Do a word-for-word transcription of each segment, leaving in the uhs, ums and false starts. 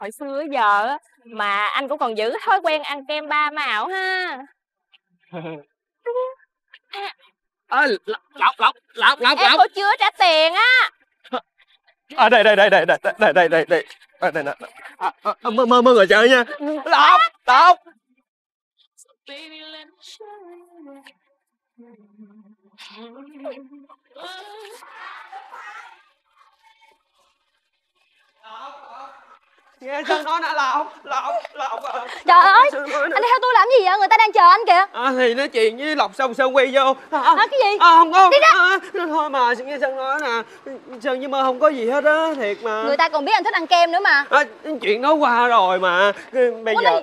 hồi xưa giờ á, mà anh cũng còn giữ thói quen ăn kem ba màu ha. À, Lộc, Lộc, Lộc, Lộc, em cô chưa trả tiền á. À, đây, đây, đây, đây, đây, đây, đây, đây, đây, à, đây, à, à, mơ, mơ, mơ ngồi chờ nha. Lộc, Lộc. Nghe Sơn nói nè Lộc, Lộc, Lộc. Trời ơi, anh theo tôi làm gì vậy? Người ta đang chờ anh kìa. À, thì nói chuyện với Lộc xong Sơn quay vô. À, à cái gì? À, không có. Đi ra. À, thôi mà nghe Sơn nói nè, Sơn với Mơ không có gì hết á, thiệt mà. Người ta còn biết anh thích ăn kem nữa mà. À, chuyện nói qua rồi mà. Bây Ủa giờ,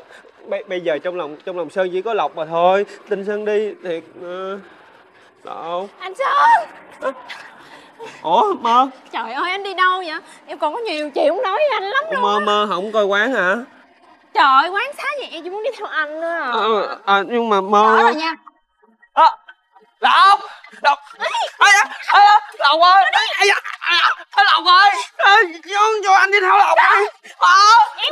bây, bây giờ trong lòng trong lòng Sơn chỉ có Lộc mà thôi. Tin Sơn đi, thiệt. Mà. Lộc. Anh Sơn. À. Ủa Mơ, trời ơi anh đi đâu vậy? Em còn có nhiều chuyện muốn nói với anh lắm luôn. Mơ Mơ không coi quán hả? Trời ơi, quán xá vậy em chỉ muốn đi theo anh nữa à. À, à nhưng mà Mơ đó rồi nha. À, Lộc, Lộc, Lộc ơi, Lộc ơi, cho anh đi theo Lộc ơi.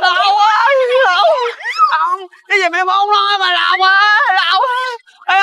Lộc ơi, Lộc, cái gì mà em không nói mà Lộc ơi, Lộc ơi.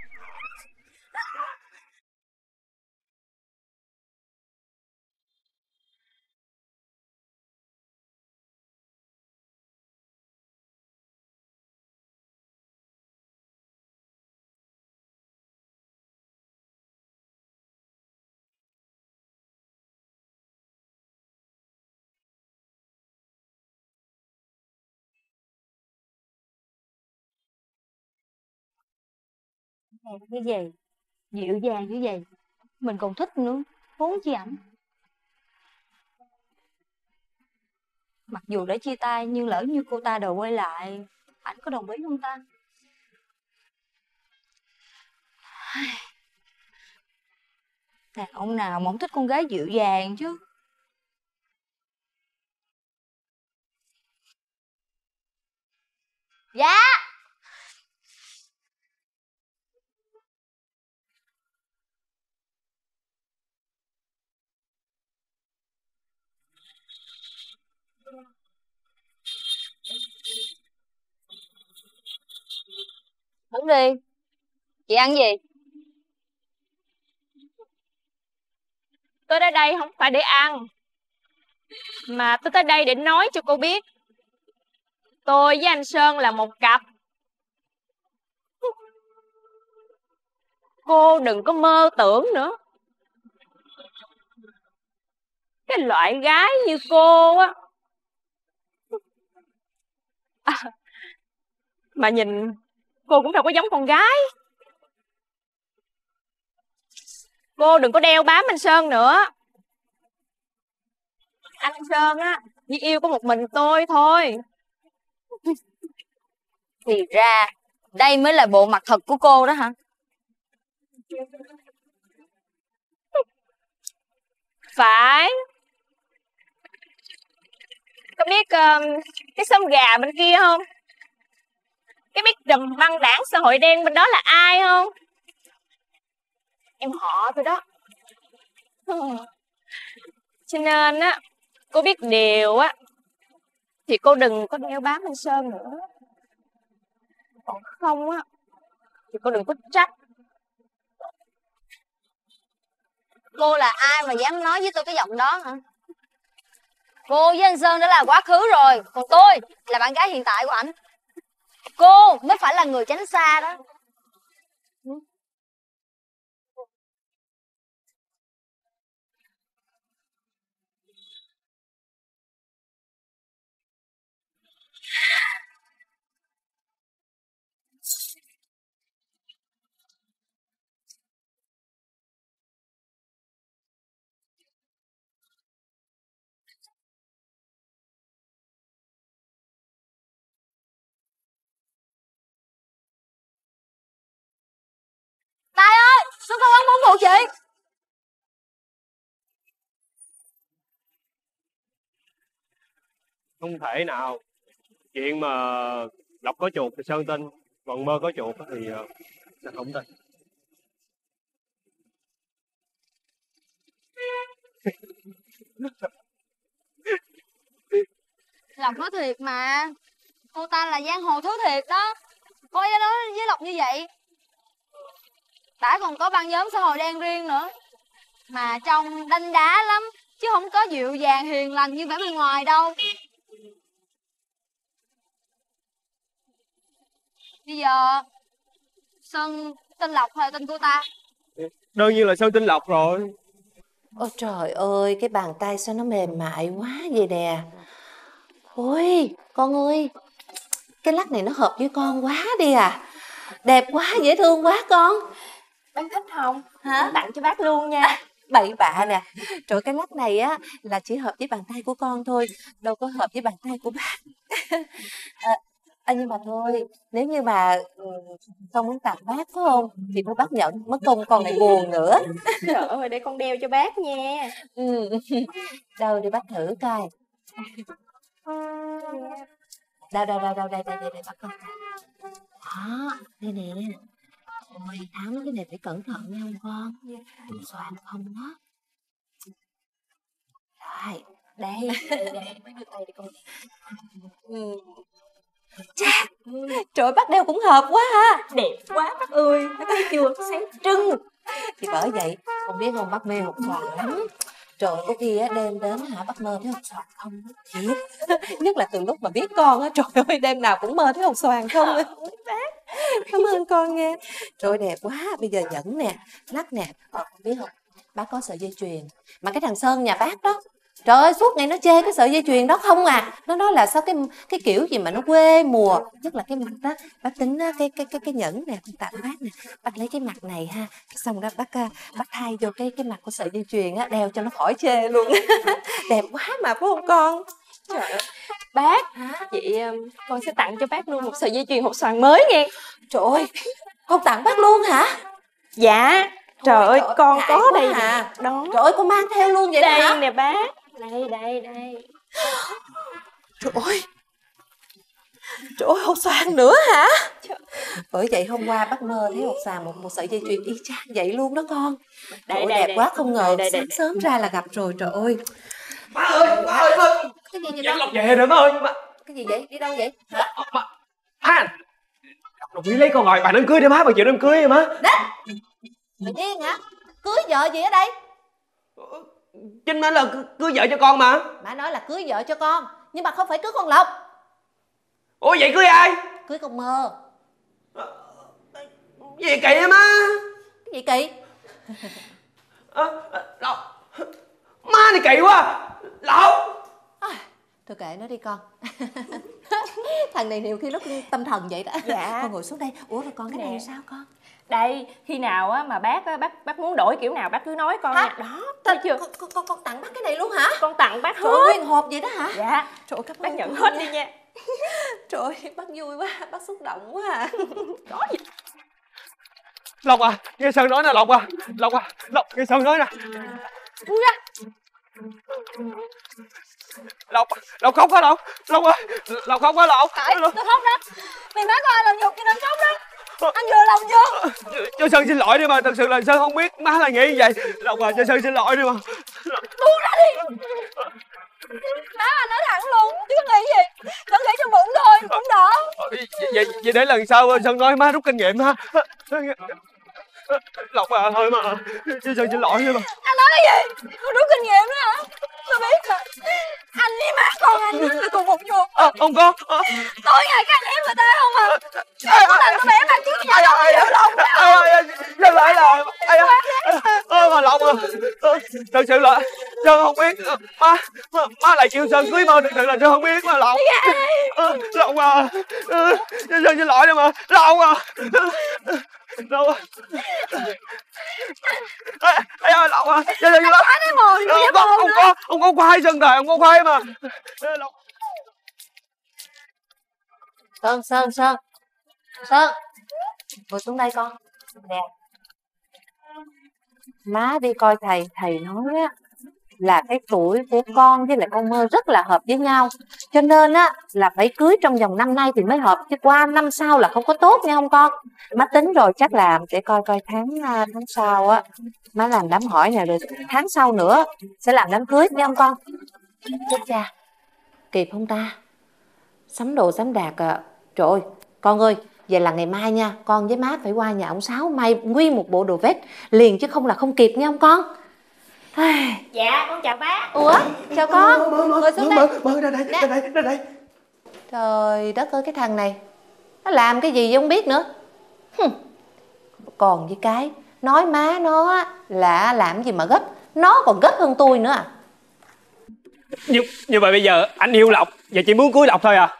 Cái gì dịu dàng như vậy mình còn thích nữa, huống chi ảnh. Mặc dù đã chia tay nhưng lỡ như cô ta đòi quay lại, ảnh có đồng ý không ta? Đàn ông nào mà không thích con gái dịu dàng chứ. Dạ. Đứng đi. Chị ăn gì? Tôi tới đây không phải để ăn, mà tôi tới đây để nói cho cô biết tôi với anh Sơn là một cặp. Cô đừng có mơ tưởng nữa. Cái loại gái như cô á, à, mà nhìn cô cũng đâu có giống con gái. Cô đừng có đeo bám anh Sơn nữa. Anh Sơn á chỉ yêu có một mình tôi thôi. Thì ra đây mới là bộ mặt thật của cô đó hả? Phải. Có biết uh, cái xóm gà bên kia không? Cái biết trùm băng đảng xã hội đen bên đó là ai không? Em họ tôi đó. Cho nên á, cô biết điều á thì cô đừng có đeo bám anh Sơn nữa. Còn không á thì cô đừng có trách. Cô là ai mà dám nói với tôi cái giọng đó hả? Cô với anh Sơn đã là quá khứ rồi, còn tôi là bạn gái hiện tại của ảnh. Cô mới phải là người tránh xa đó. Tài ơi, Xuân không ăn bún của chị. Không thể nào. Chuyện mà Lộc có chuột thì Sơn tin, còn Mơ có chuột thì Sơn không tin. Lộc nói thiệt mà, cô ta là giang hồ thứ thiệt đó. Cô ấy nói với Lộc như vậy. Đã còn có băng nhóm xã hội đen riêng nữa, mà trông đanh đá lắm, chứ không có dịu dàng hiền lành như vẻ bên ngoài đâu. Bây giờ Sơn tin Lộc hay tin cô ta? Đương nhiên là Sơn tin Lộc rồi. Ôi trời ơi, cái bàn tay sao nó mềm mại quá vậy nè. Ôi con ơi, cái lắc này nó hợp với con quá đi à. Đẹp quá, dễ thương quá con. Bác thích không? Hả? Tặng cho bác luôn nha. À, bậy bạ nè. Trời, cái lắc này á là chỉ hợp với bàn tay của con thôi, đâu có hợp với bàn tay của bác. À, à, nhưng mà thôi, nếu như mà không muốn tặng bác phải không, thì thôi bác nhận, mất công con lại buồn nữa. Trời ơi, để con đeo cho bác nha. Ừ. Đâu để bác thử coi. Đâu, đâu, đâu, đâu, đây, đây, đây, bác coi. Đó, đây nè. Ôi, tháo cái này phải cẩn thận nha con. Soạn không đó. Rồi, đây. Ừ. Chà, trời ơi, bác đeo cũng hợp quá ha. Đẹp quá bác ơi, bác thấy chưa, sáng trưng. Thì bởi vậy, con biết không, bác mê hột xoàn lắm. Trời, có khi đêm đến hả, bác mơ thấy hột xoàn không thiệt. Nhất là từ lúc mà biết con á, trời ơi, đêm nào cũng mơ thấy hột xoàn không. Bác, cảm ơn con nghe. Trời đẹp quá, bây giờ nhẫn nè, lắc nè, con biết không, bác có sợi dây chuyền mà cái thằng Sơn nhà bác đó, trời ơi, suốt ngày nó chê cái sợi dây chuyền đó không à. Nó nói là sao cái cái kiểu gì mà nó quê mùa. Nhất là cái mặt đó. Bác tính đó, cái cái cái cái nhẫn nè, tặng bác nè. Bác lấy cái mặt này ha, xong đó bác bác thay vô cái cái mặt của sợi dây chuyền á, đeo cho nó khỏi chê luôn. Đẹp quá mà phải không con? Trời ơi. Bác, hả? Vậy con sẽ tặng cho bác luôn một sợi dây chuyền hột xoàn mới nghe. Trời ơi, con tặng bác luôn hả? Dạ. Trời, Trời ơi, ơi, con có đây à. Đó. Trời ơi, con mang theo luôn vậy đây hả? Đây nè bác. Đây, đây, đây. Trời ơi, trời ơi, hột xoàn nữa hả? Bởi vậy hôm qua bác mơ thấy hột xoàn một, một sợi dây chuyền y chang vậy luôn đó con. Trời ơi, đẹp đây, quá đây. Không ngờ, đây, đây, sớm đây. Sớm ra là gặp rồi, trời ơi. Má ơi, má ơi, má ơi. Cái gì vậy đó? Lộc về rồi má ơi. Má... Cái gì vậy? Đi đâu vậy? Hả? Má, má. Đồng ý lấy con rồi, bà đám cưới đi má, bà chịu đám cưới đi má. Đấy, bà điên hả? Cưới vợ gì ở đây? Chính nói là cưới vợ cho con mà. Má nói là cưới vợ cho con, nhưng mà không phải cưới con Lộc. Ủa vậy cưới ai? Cưới con Mơ. À, gì kỳ em á? Gì kỳ? À, à, Lộc. Má này kỳ quá. Lộc. À, thôi kệ nó đi con. Thằng này nhiều khi nó tâm thần vậy đó. Dạ. Con ngồi xuống đây. Ủa rồi con cái này sao con? Đây, khi nào á mà bác bác bác muốn đổi kiểu nào bác cứ nói con nha. Đó, thấy chưa? Con, con con con tặng bác cái này luôn hả? Con tặng bác hết. Nguyên hộp vậy đó hả? Dạ. Trời ơi, các bác nhận hết đi nha. Trời ơi, bác vui quá, bác xúc động quá à. Đó gì? Lộc à, nghe Sơn nói nè Lộc à. Lộc à, Lộc nghe Sơn nói nè. Vui ra. Lộc, Lộc khóc quá Lộc. Lộc ơi, Lộc khóc quá Lộc. Tại tôi khóc đó. Mày má coi làm nhục cho nên khóc đó. Anh vừa lòng chưa? Cho Sơn xin lỗi đi mà, thật sự là Sơn không biết má là nghĩ vậy. Lộc à, cho Sơn xin lỗi đi mà. Buông ra đi. Má anh nói thẳng luôn, chứ nghĩ gì. Nó nghĩ trong bụng thôi, cũng đỡ. Vậy, vậy để lần sau Sơn nói má rút kinh nghiệm ha. Lộc à, thôi mà, cho Sơn xin lỗi đi mà. Anh nói cái gì? Con rút kinh nghiệm đó hả? Tôi biết mà. Anh với má con anh là cùng một chuột. À, không có. À. Tối ngày các anh em người ta không à. Đừng có làm tôi bé mà chứ nhà Lộc chịu lòng đâu. Dừng lại là... Ôi mà Lộc à. Thật sự là... Sơn không biết. Má... Má lại kêu Sơn cưới Mơ. Thật sự là Sơn không biết mà Lộc. Lộc à. Sơn xin lỗi đi mà. Lộc à. Lộc à. Ê ơi Lộc à. Sơn xin lỗi. Không có. Không có khoai Sơn thầy. Không có khoai mà. Lộc. Sơn, Sơn, Sơn. Sơn, ngồi xuống đây con. Nè. Má đi coi thầy, thầy nói á là cái tuổi của con với lại con Mơ rất là hợp với nhau, cho nên á là phải cưới trong vòng năm nay thì mới hợp, chứ qua năm sau là không có tốt nghe không con. Má tính rồi chắc là để coi coi tháng tháng sau á má làm đám hỏi này, rồi tháng sau nữa sẽ làm đám cưới nghe không con. Chết cha, kịp không ta, sắm đồ sắm đạc à. Trời ơi con ơi, vậy là ngày mai nha, con với má phải qua nhà ông Sáu may nguyên một bộ đồ vest liền chứ không là không kịp nghe không con. Dạ con chào bác. Ủa chào con, ngồi xuống đây. Mở ra đây, ra đây, ra đây. Trời đất ơi, cái thằng này nó làm cái gì không biết nữa. Còn với cái nói má nó là làm gì mà gấp, nó còn gấp hơn tôi nữa à. Như, như vậy bây giờ anh yêu Lộc và chỉ muốn cưới Lộc thôi à?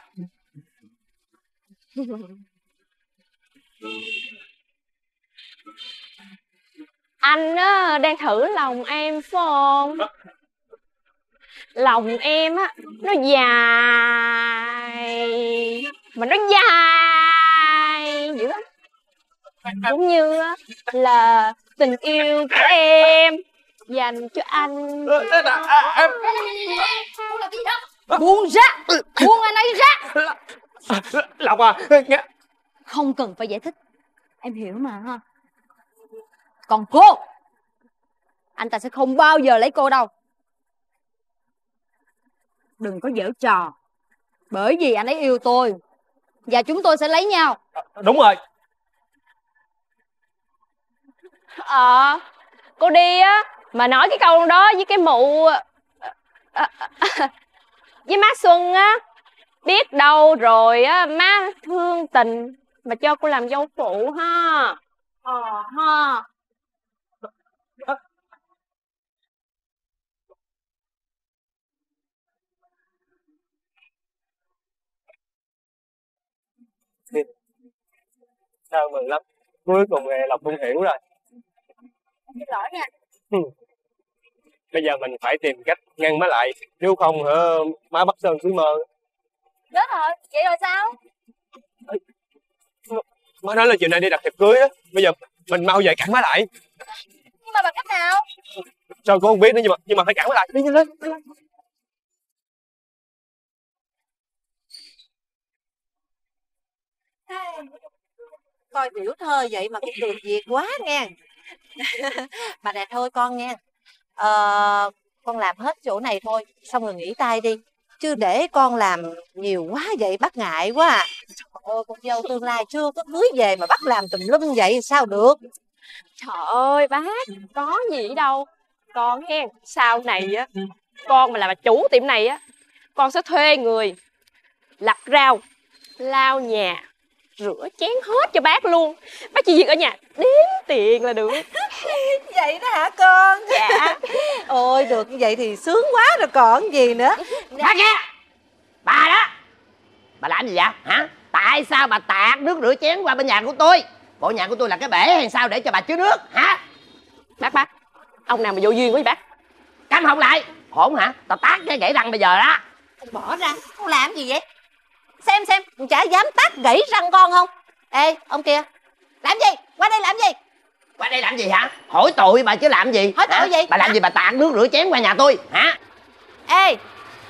Anh á, đang thử lòng em phải không? Lòng em á, nó dài mà nó dài dữ lắm, cũng như á, là tình yêu của em dành cho anh. Em buông ra, buông anh ấy ra. Lộc à, không cần phải giải thích, em hiểu mà ha. Còn cô, anh ta sẽ không bao giờ lấy cô đâu. Đừng có giở trò, bởi vì anh ấy yêu tôi và chúng tôi sẽ lấy nhau. Đúng rồi. Ờ, à, cô đi á mà nói cái câu đó với cái mụ với má Xuân á, biết đâu rồi á má thương tình mà cho cô làm dâu phụ ha. Ờ ha. Sao mừng lắm, cuối cùng Lộc cũng hiểu rồi. Xin lỗi nha. Ừ. Bây giờ mình phải tìm cách ngăn má lại, nếu không hả má bắt Sơn cưới Mơ. Đúng rồi, vậy rồi sao? Má nói là chiều nay đi đặt thiệp cưới á, bây giờ mình mau về cản má lại. Nhưng mà bằng cách nào? Sao cô không biết nữa, nhưng mà nhưng mà phải cản má lại. Đi nhanh lên. Coi tiểu thơ vậy mà cũng được việc quá nghe. Mà nè thôi con nghe, ờ, con làm hết chỗ này thôi, xong rồi nghỉ tay đi, chứ để con làm nhiều quá vậy bác ngại quá à. Ôi, con dâu tương lai chưa có cưới về mà bác làm tùm lum vậy sao được. Trời ơi bác, có gì đâu con nghe, sau này á con mà làm bà chủ tiệm này á, con sẽ thuê người lặt rau, lau nhà, rửa chén hết cho bác luôn. Bác chỉ việc ở nhà đếm tiền là được. Vậy đó hả con? Dạ. Ôi được như vậy thì sướng quá rồi còn gì nữa. Bác nghe, bà đó, bà làm gì vậy hả? Tại sao bà tạt nước rửa chén qua bên nhà của tôi? Bộ nhà của tôi là cái bể hay sao để cho bà chứa nước hả? Bác bác, ông nào mà vô duyên với bác. Cắm họng lại. Hổn hả? Tao tát cái gãy răng bây giờ đó. Bỏ ra, con làm gì vậy? Xem xem, con chả dám tát gãy răng con không? Ê, ông kia, làm gì? Qua đây làm gì? Qua đây làm gì hả? Hỏi tội bà chứ làm gì? Hỏi tội gì? Bà làm gì bà tạt nước rửa chén qua nhà tôi hả? Ê,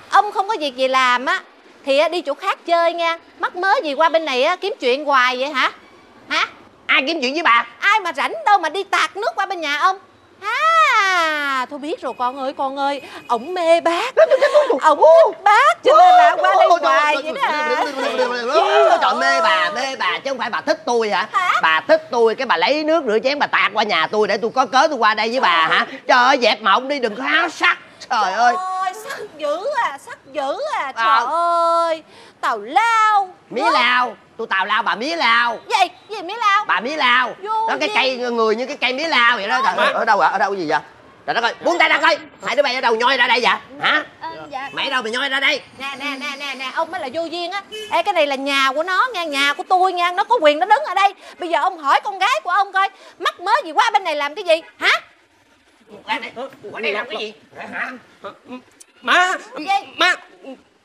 ông không có việc gì làm á thì đi chỗ khác chơi nha. Mắc mớ gì qua bên này á, kiếm chuyện hoài vậy hả? Hả? Ai kiếm chuyện với bà? Ai mà rảnh đâu mà đi tạt nước qua bên nhà ông. À, thôi biết rồi con ơi, con ơi, ổng mê bác, ổng thích bác cho nên là qua đây hoài vậy đó. Trời mê bà, mê bà chứ không phải bà thích tôi hả? Bà thích tôi cái bà lấy nước rửa chén bà tạt qua nhà tôi để tôi có cớ tôi qua đây với bà hả? Trời ơi dẹp mộng đi, đừng có háo sắc. Trời ơi sắc dữ à, sắc dữ à. Trời ơi tào lao mía lao, tôi tào lao bà mía lao. Gì gì mía lao? Bà mía lao đó, cái cây người như cái cây mía lao vậy đó. Ở đâu ạ? Ở đâu gì vậy? Trời đất ơi, buông tay ra coi. Hai đứa bay ở đâu nhoi ra đây vậy? Hả? Ừ, dạ. Mày đâu mà nhoi ra đây? Nè nè nè nè nè, ông mới là vô duyên á. Ê cái này là nhà của nó nha, nhà của tôi nha, nó có quyền nó đứng ở đây. Bây giờ ông hỏi con gái của ông coi, mắc mớ gì qua bên này làm cái gì? Hả? Qua đây, qua đây làm cái gì? Hả? Má, má,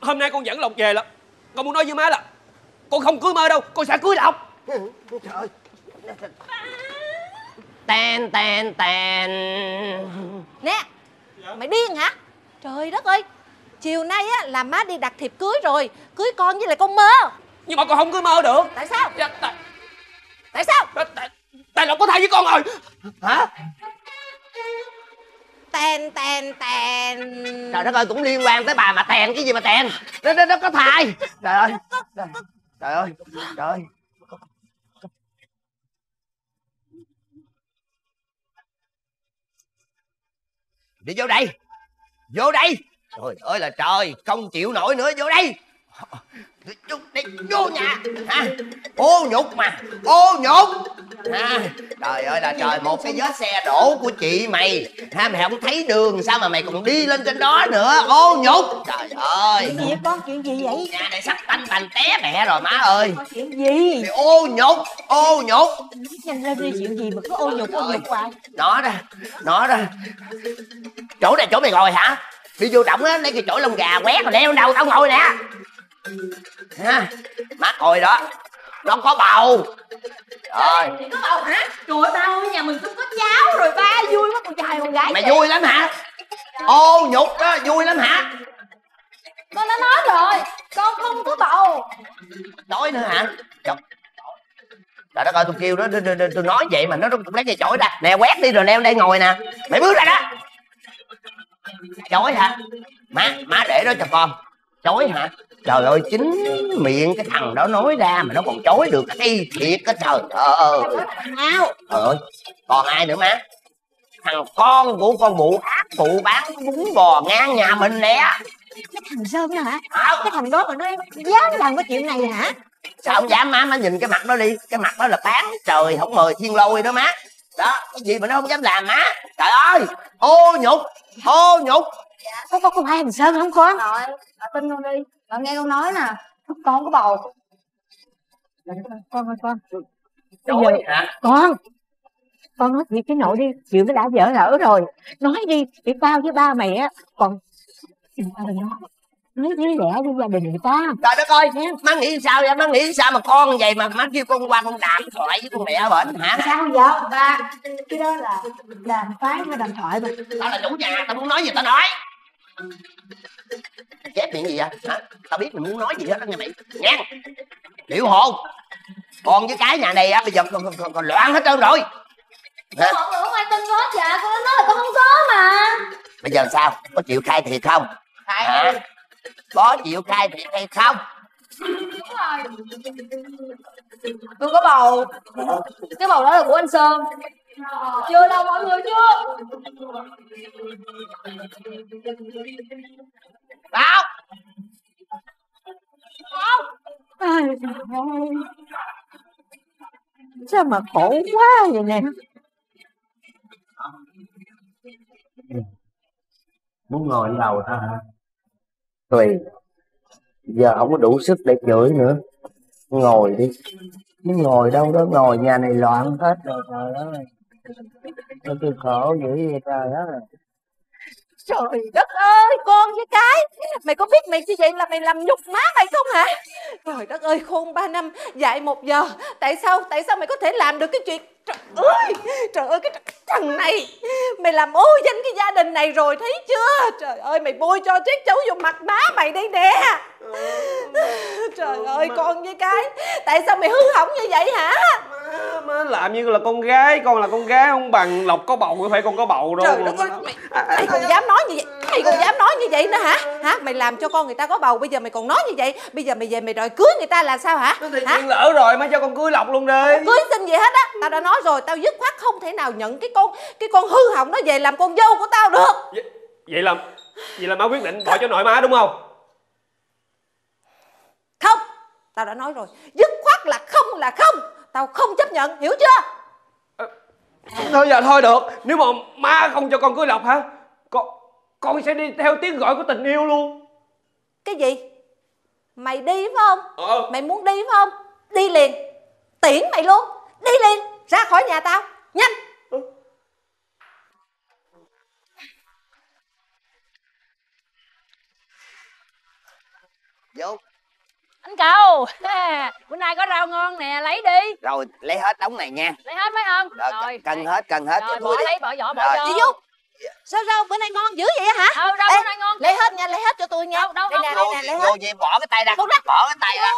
hôm nay con dẫn Lộc về là con muốn nói với má là con không cưới Mơ đâu, con sẽ cưới Lộc. Trời ơi. Tèn tèn tèn. Nè, dạ? Mày điên hả? Trời đất ơi, chiều nay á là má đi đặt thiệp cưới rồi, cưới con với lại con Mơ. Nhưng mà con không cưới Mơ được. Tại sao? Dạ, tại... tại sao? Tại, tại, tại Lộc có thai với con rồi. Hả? Tèn tèn tèn. Trời đất ơi, cũng liên quan tới bà mà tèn cái gì mà tèn. Nó nó, nó có thai. Trời ơi. Trời, trời ơi. Trời ơi. Đi vô đây. Vô đây. Trời ơi là trời, không chịu nổi nữa, vô đây. Vô, đây, vô nhà à, ô nhục mà, ô nhục à, trời ơi là trời, một cái vết xe đổ của chị mày ha, mày không thấy đường sao mà mày còn đi lên trên đó nữa, ô nhục. Trời ơi, chuyện gì vậy con, chuyện gì vậy? Nhà này sắp tanh bành té mẹ rồi má ơi. Có chuyện gì mày ô nhục, ô nhục? Nhanh lên đi, chuyện gì mà cứ ô nhục, ô nhục hoài. Nó ra, nó ra. Chỗ này chỗ mày ngồi hả? Đi vô động á, lấy cái chỗ lông gà quét rồi đeo đâu, tao ngồi nè. Ha, má coi đó, nó có bầu rồi. Thì có bầu hả? Trời ơi, ba ơi, nhà mình cũng có cháu rồi ba, vui quá, con trai con gái. Mày vậy vui lắm hả? Ô nhục đó, vui lắm hả? Con đã nói rồi, con không có bầu. Nói nữa hả? Chọc. Trời đất ơi, tôi kêu nó, tôi nói vậy mà nó cũng lấy cái chổi ra. Nè, quét đi rồi neo đây ngồi nè. Mày bước ra đó. Chổi hả? Má, má để đó cho con. Chối hả? Trời ơi, chính miệng cái thằng đó nói ra mà nó còn chối được, y thiệt á trời ơi. Trời ơi, còn ai nữa má? Thằng con của con mụ ác phụ bán bún bò ngang nhà mình nè. Cái thằng Sơn đó hả? Ờ. Cái thằng đó mà nó dám làm cái chuyện này hả? Sao không dám má, má nhìn cái mặt nó đi. Cái mặt đó là bán trời không mời thiên lôi đó má. Đó, cái gì mà nó không dám làm má. Trời ơi, ô nhục, ô nhục. Dạ. Có, có, có phải thằng Sơn không con? Rồi, bà tin con đi. Bà nghe con nói nè, con có bầu. Con ơi con. Bây giờ, hả? Con, con nói chuyện cái nội đi, chuyện nó đã vỡ lỡ rồi. Nói đi, để tao với ba mày á, còn... nói với lẽ đi gia đình người ta. Trời đất ơi, má nghĩ sao vậy? Má nghĩ sao mà con vậy mà má kêu con qua con đàm thoại với con mẹ bệnh hả? Sao không vậy ba? Cái đó là đàm phán hay đàm thoại mà. Tao là chủ nhà, tao muốn nói gì tao nói. Chép miệng gì vậy hả? Tao biết mình muốn nói gì hết đó nghe mày. Ngang, điệu hồn. Con với cái nhà này á, bây giờ còn, còn, còn, còn loạn hết trơn rồi. Hả? Không, không ai tin có chả, con nói là con không có mà. Bây giờ sao? Có chịu khai thiệt không? Khai đi. Có chịu khai thiệt hay không? Đúng rồi. Tôi có bầu. Cái bầu đó là của anh Sơn. Chưa đâu mọi người, chưa. Báo. Không. Sao mà khổ quá vậy nè. Muốn ngồi lên đầu thôi hả? Tùy, giờ không có đủ sức để chửi nữa. Ngồi đi. Chứ ngồi đâu đó, ngồi nhà này loạn hết rồi. Trời đất ơi, tôi khổ dữ vậy trời đó. Trời đất ơi, con với cái, mày có biết mày như vậy là mày làm nhục má mày không hả? Trời đất ơi, khôn ba năm, dạy một giờ. Tại sao, tại sao mày có thể làm được cái chuyện? Trời ơi, trời ơi, cái thằng này, mày làm ô danh cái gia đình này rồi, thấy chưa? Trời ơi, mày bôi cho trét chấu vô mặt má mày đây nè. Ừ, trời ừ, ơi, má. Con với cái, tại sao mày hư hỏng như vậy hả? Má, má làm như là con gái, con là con gái không bằng. Lộc có bầu phải con có bầu đâu. Trời đất ơi, mày, à, mày à, còn à, dám nói như vậy, mày còn dám nói như vậy nữa hả? Hả? Mày làm cho con người ta có bầu, bây giờ mày còn nói như vậy. Bây giờ mày về mày đòi cưới người ta là sao hả? Thì chuyện lỡ rồi, má cho con cưới Lộc luôn đi. Không cưới xin gì hết á, tao đã nói rồi, tao dứt khoát không thể nào nhận cái con cái con hư hỏng nó về làm con dâu của tao được. Vậy, vậy là vậy là má quyết định bỏ cho nội má đúng không? Không, tao đã nói rồi, dứt khoát là không là không, tao không chấp nhận, hiểu chưa? À, thôi giờ thôi được, nếu mà má không cho con cưới Lộc hả, con con sẽ đi theo tiếng gọi của tình yêu luôn. Cái gì? Mày đi phải không? Ờ. Mày muốn đi phải không? Đi liền, tiễn mày luôn, đi liền ra khỏi nhà tao, nhanh. Ừ. Vô. Anh Cầu, bữa nay có rau ngon nè, lấy đi. Rồi, lấy hết đống này nha. Lấy hết phải không? Rồi, rồi. Cần hết, cần hết. Rồi, bỏ lấy, bỏ vỏ, bỏ vô. Chị Dung, Sao rau bữa nay ngon dữ vậy hả? Ừ, rau bữa nay ngon. Lấy hết nha, lấy hết cho tôi nha. Đâu, đâu, đâu, nè, đâu, nè, nè, vô gì bỏ cái tay ra, bỏ cái tay ra.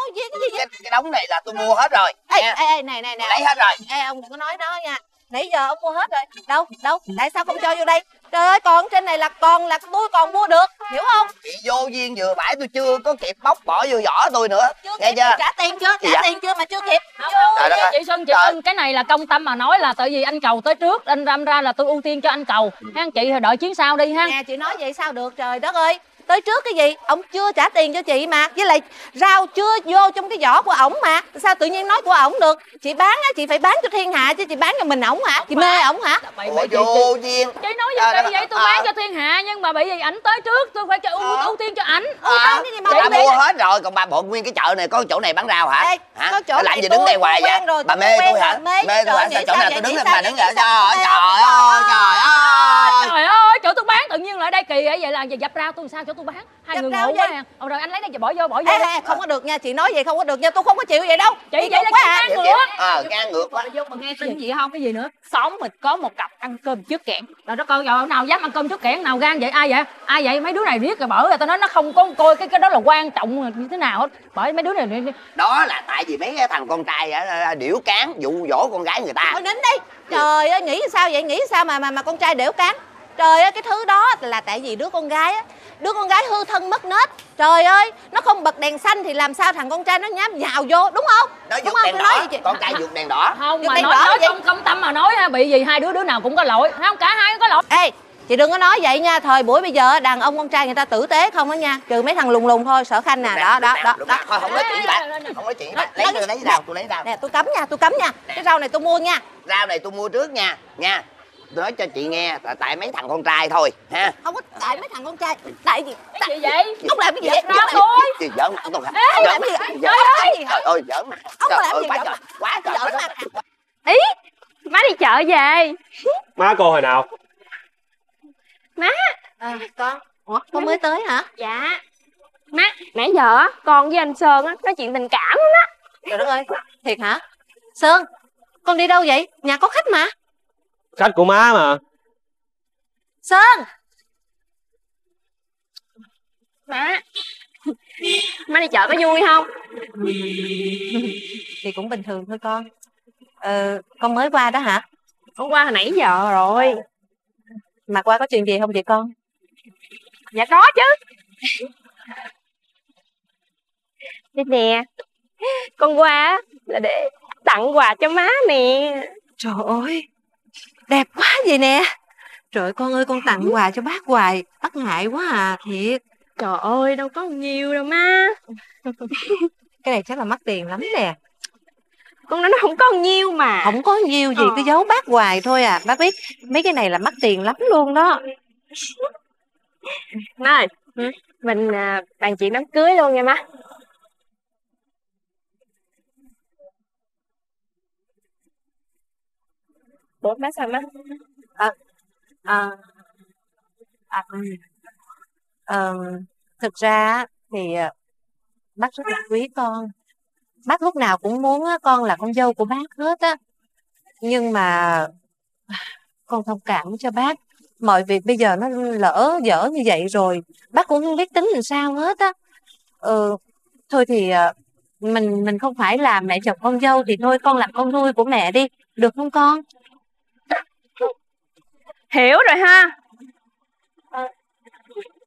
Cái, cái đống này là tôi mua hết rồi. Ê, ê, ê, này, này, này. Lấy hết rồi. Ê, ông đừng có nói đó nha. Nãy giờ ông mua hết rồi. Đâu, đâu, tại sao không cho vô đây? Trời ơi, còn trên này là còn là tôi còn mua được, hiểu không? Chị vô duyên vừa bãi, tôi chưa có kịp bóc bỏ vô vỏ tôi nữa. Chưa nghe kịp, chưa? Trả tiền chưa? Trả dạ? tiền chưa mà chưa kịp. Không, chưa. Chứ, chị Xuân, chị Xuân, Xuân, cái này là công tâm mà nói là tại vì anh Cầu tới trước, anh ram ra là tôi ưu tiên cho anh Cầu. Ha, chị đợi chuyến sau đi ha. Nè, chị nói vậy sao được, trời đất ơi. Tới trước cái gì? Ông chưa trả tiền cho chị mà. Với lại rau chưa vô trong cái vỏ của ổng mà. Sao tự nhiên nói của ổng được? Chị bán á, chị phải bán cho thiên hạ chứ chị bán cho mình ổng hả? Chị mê ổng hả? Ủa vô duyên. Chị nói vậy à, vậy tôi à, bán cho thiên hạ nhưng mà bởi vì ảnh tới trước tôi phải cho ưu, à, ưu tiên cho ảnh. À, đã mua hết rồi còn bà bộ nguyên cái chợ này có chỗ này bán rau hả? Ê, hả? Có chỗ hả? Làm gì đứng đây hoài vậy? Rồi, bà mê tôi hả? Mê tôi hả? Sao chỗ nào tôi đứng lên bà đứng vậy? Trời ơi, trời ơi, trời ơi, chỗ tôi bán tự nhiên lại đây kỳ vậy là dập rau tôi sao? Tôi bán hai Chập người ngủ quá à. Ờ, rồi anh lấy ra bỏ vô bỏ vô. Ê, ê, không có được nha, chị nói vậy không có được nha, tôi không có chịu vậy đâu. Chị vậy là quá ngang ngược. Ờ, ngang ngược quá. Vô mà nghe tin gì không? Cái gì nữa? Xóm mình có một cặp ăn cơm trước kẽn. Rồi nó coi rồi nào dám ăn cơm trước kẽn, nào gan vậy? Ai vậy? Ai vậy? Mấy đứa này riết rồi bỏ rồi tao nói nó không có coi cái cái đó là quan trọng như thế nào hết. Bởi mấy đứa này đó là tại vì mấy thằng con trai điểu cán dụ dỗ con gái người ta. Thôi nín đi. Trời ơi, nghĩ sao vậy? Nghĩ sao mà mà mà con trai điểu cán? Trời ơi, cái thứ đó là tại vì đứa con gái á, đứa con gái hư thân mất nết. Trời ơi, nó không bật đèn xanh thì làm sao thằng con trai nó nhám nhào vô, đúng không? Nó vượt đèn đỏ, con trai vượt đèn đỏ. Không, mà nói không công tâm mà nói ha, bị gì hai đứa đứa nào cũng có lỗi, không cả hai có lỗi. Ê, chị đừng có nói vậy nha, thời buổi bây giờ đàn ông con trai người ta tử tế không đó nha, trừ mấy thằng lùng lùng thôi, Sở Khanh nè, đó đó đó. Thôi không nói chuyện với bạn, không nói chuyện với bạn, lấy tôi lấy rau, tôi lấy rau. Nè, tôi cấm nha, tôi cấm nha, cái rau này tôi mua nha. Rau này tôi mua trước nha, nha. Tôi nói cho chị nghe là tại mấy thằng con trai thôi ha. Không có tại mấy thằng con trai. Tại gì? Tại gì vậy? Ông làm cái gì vậy? Ra thôi. Chị giỡn mặt tôi hả? Ông làm cái gì? Trời ơi giỡn mặt. Ông làm cái gì? Quá trời. Quá trời giỡn mặt. Ý, má đi chợ về. Má cô hồi nào? Má. Ờ con. Ủa, con mới tới hả? Dạ. Má, nãy giờ con với anh Sơn á nói chuyện tình cảm lắm á. Trời đất ơi, thiệt hả? Sơn, con đi đâu vậy? Nhà có khách mà. Khách của má mà. Sơn. Má. Má đi chợ có vui không? Thì cũng bình thường thôi con. Ờ, con mới qua đó hả? Con qua hồi nãy giờ rồi. Mà qua có chuyện gì không vậy con? Dạ có chứ. Đây nè. Con qua là để tặng quà cho má nè. Trời ơi, đẹp quá vậy nè. Trời ơi, con ơi, con tặng quà cho bác hoài bác ngại quá à, thiệt. Trời ơi, đâu có nhiều đâu má. Cái này chắc là mắc tiền lắm nè. Con nói nó không có nhiều mà. Không có nhiều gì, ờ. cứ giấu bác hoài thôi à. Bác biết mấy cái này là mắc tiền lắm luôn đó. Má ơi, ừ? Mình à, bàn chuyện đám cưới luôn nha má. Ủa má sao má? À, à, à, à, thực ra thì bác rất là quý con. Bác lúc nào cũng muốn con là con dâu của bác hết á. Nhưng mà con thông cảm cho bác. Mọi việc bây giờ nó lỡ dở như vậy rồi. Bác cũng không biết tính làm sao hết á. Ừ, thôi thì mình mình không phải là mẹ chồng con dâu thì thôi con làm con nuôi của mẹ đi. Được không con? Hiểu rồi ha. À,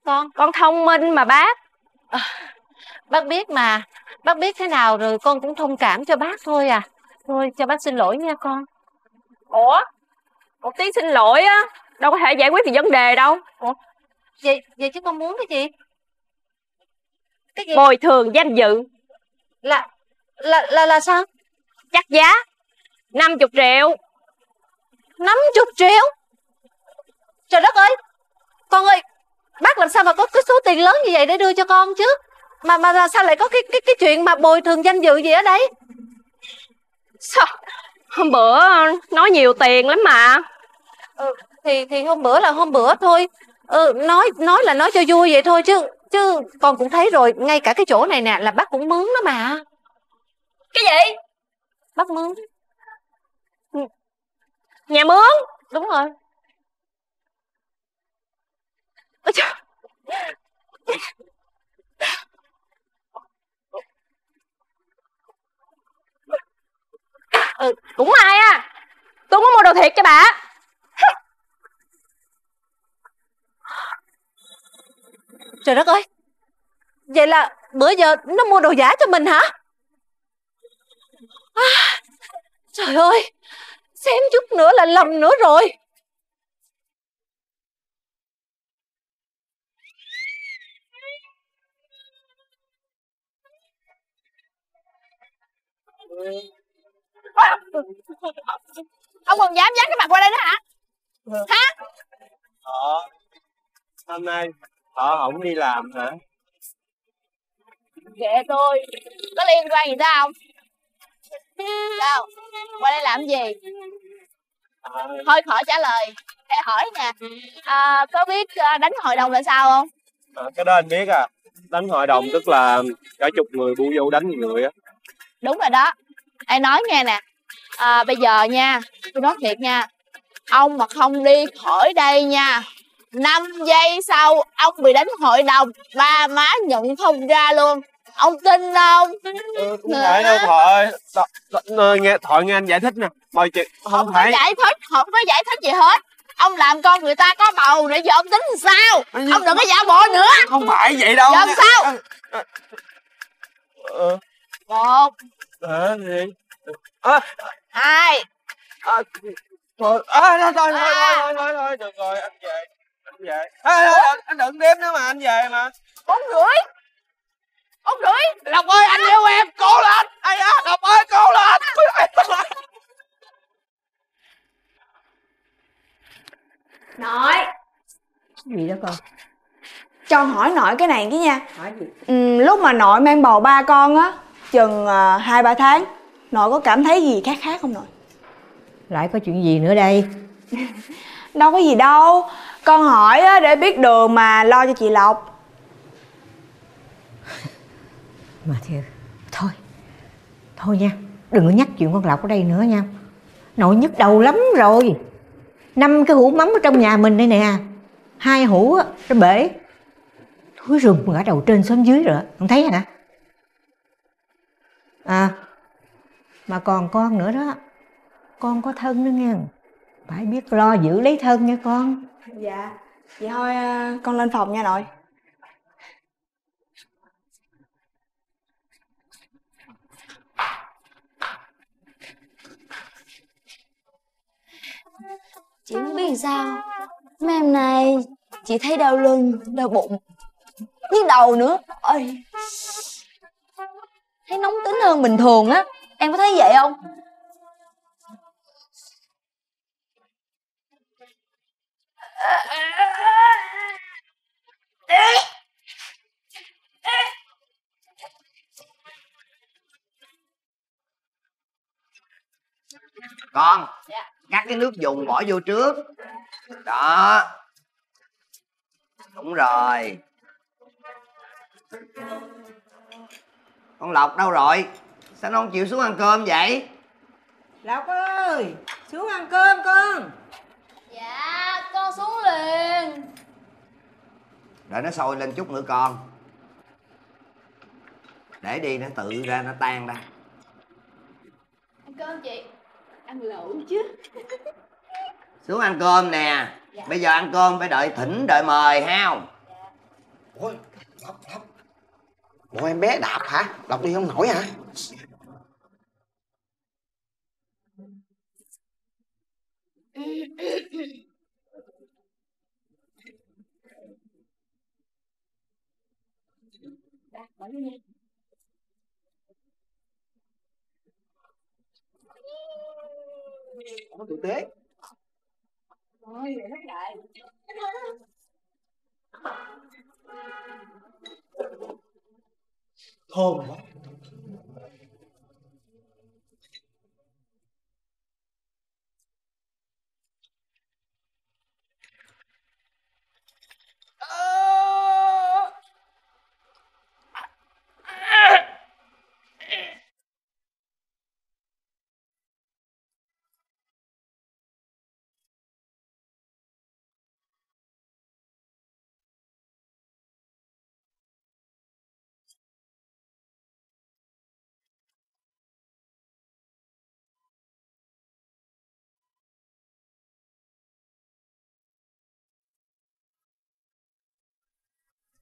con con thông minh mà bác. À, bác biết mà, bác biết thế nào rồi con cũng thông cảm cho bác thôi à. Thôi cho bác xin lỗi nha con. Ủa, một tiếng xin lỗi á đâu có thể giải quyết được vấn đề đâu. Ủa vậy vậy chứ con muốn cái gì? Cái gì? Bồi thường danh dự. Là là là là sao? Chắc giá năm mươi triệu. Năm mươi triệu? Trời đất ơi, con ơi, bác làm sao mà có cái số tiền lớn như vậy để đưa cho con chứ? Mà mà sao lại có cái cái cái chuyện mà bồi thường danh dự gì ở đấy? Sao? Hôm bữa nói nhiều tiền lắm mà. Ừ, thì thì hôm bữa là hôm bữa thôi. Ừ, nói nói là nói cho vui vậy thôi chứ chứ con cũng thấy rồi, ngay cả cái chỗ này nè là bác cũng mướn đó mà. Cái gì? Bác mướn. Nhà mướn, đúng rồi. Ừ, cũng ai à, tôi có mua đồ thiệt cho bà. Trời đất ơi, vậy là bữa giờ nó mua đồ giả cho mình hả? À, trời ơi, xém chút nữa là lầm nữa rồi. Ông còn dám dắt cái mặt qua đây nữa hả? Hả? Ờ, hôm nay Thỏ không đi làm hả? Kệ tôi, có liên quan gì tới không? Đâu, qua đây làm gì? Thôi khỏi trả lời, để hỏi nè, à, có biết đánh hội đồng là sao không? À, cái đó anh biết à, đánh hội đồng tức là cả chục người bu vô đánh người á. Đúng rồi đó, anh nói nghe nè, à, bây giờ nha, tôi nói thiệt nha, ông mà không đi khỏi đây nha, năm giây sau ông bị đánh hội đồng, ba má nhận không ra luôn. Ông tin không? Ừ, không phải đâu Thọ ơi. Thọ nghe, Thọ nghe anh giải thích nè. Mọi chuyện không, không phải giải thích, không có giải thích gì hết. Ông làm con người ta có bầu nữa, giờ ông tính làm sao? À, ông đừng có giả bộ nữa. Không phải vậy đâu. Giờ sao? À, à, à, một à, thì... à, hai à, thôi, à, thôi, thôi, à. thôi, thôi, thôi, thôi, được rồi, anh về. Anh về. À, à, anh đừng đếm nữa mà, anh về mà. Bốn rưỡi. Ông rưỡi. Lộc ơi, anh yêu em, cố lên. Ai đó, Lộc ơi, cố lên. Nội. Gì đó con? Cho hỏi nội cái này cái nha. Hỏi gì? Ừ, lúc mà nội mang bầu ba con á, chừng hai ba tháng, nội có cảm thấy gì khác khác không nội? Lại có chuyện gì nữa đây? Đâu có gì đâu. Con hỏi á, để biết đường mà lo cho chị Lộc. Mà thiệt, thôi, thôi nha, đừng có nhắc chuyện con Lộc ở đây nữa nha. Nội nhức đầu lắm rồi. Năm cái hũ mắm ở trong nhà mình đây nè, hai hũ á, nó bể. Thúi rùm cả đầu trên xóm dưới rồi, không thấy hả? À, mà còn con nữa đó, con có thân nữa nghe. Phải biết lo giữ lấy thân nha con. Dạ, vậy thôi con lên phòng nha nội. Chị không biết làm sao mấy em này, chị thấy đau lưng, đau bụng, nhức đầu nữa. Ôi, thấy nóng tính hơn bình thường á. Em có thấy vậy không? Con cắt cái nước dùng bỏ vô trước. Đó. Đúng rồi. Con Lộc đâu rồi? Sao nó không chịu xuống ăn cơm vậy? Lộc ơi, xuống ăn cơm con. Dạ, con xuống liền. Để nó sôi lên chút nữa con. Để đi nó tự ra, nó tan ra. Ăn cơm chị. Ăn lẩu chứ. Xuống ăn cơm nè. Dạ. Bây giờ ăn cơm phải đợi thỉnh đợi mời hao. Dạ. Ủa, Lộc, Lộc. Bộ em bé đạp hả? Lộc đi không nổi hả? Không tử tế. Ôi, hết lại. Thơm quá.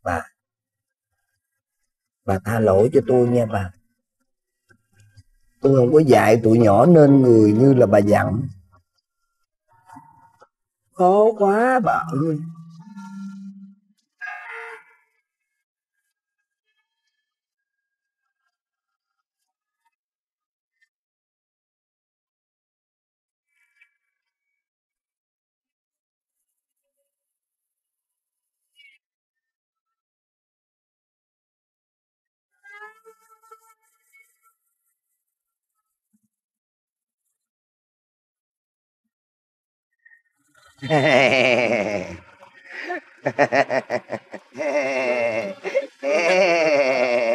Bà Bà tha lỗi cho tôi nha bà. Tôi không có dạy tụi nhỏ nên người như là bà dặn. Khổ quá bà ơi.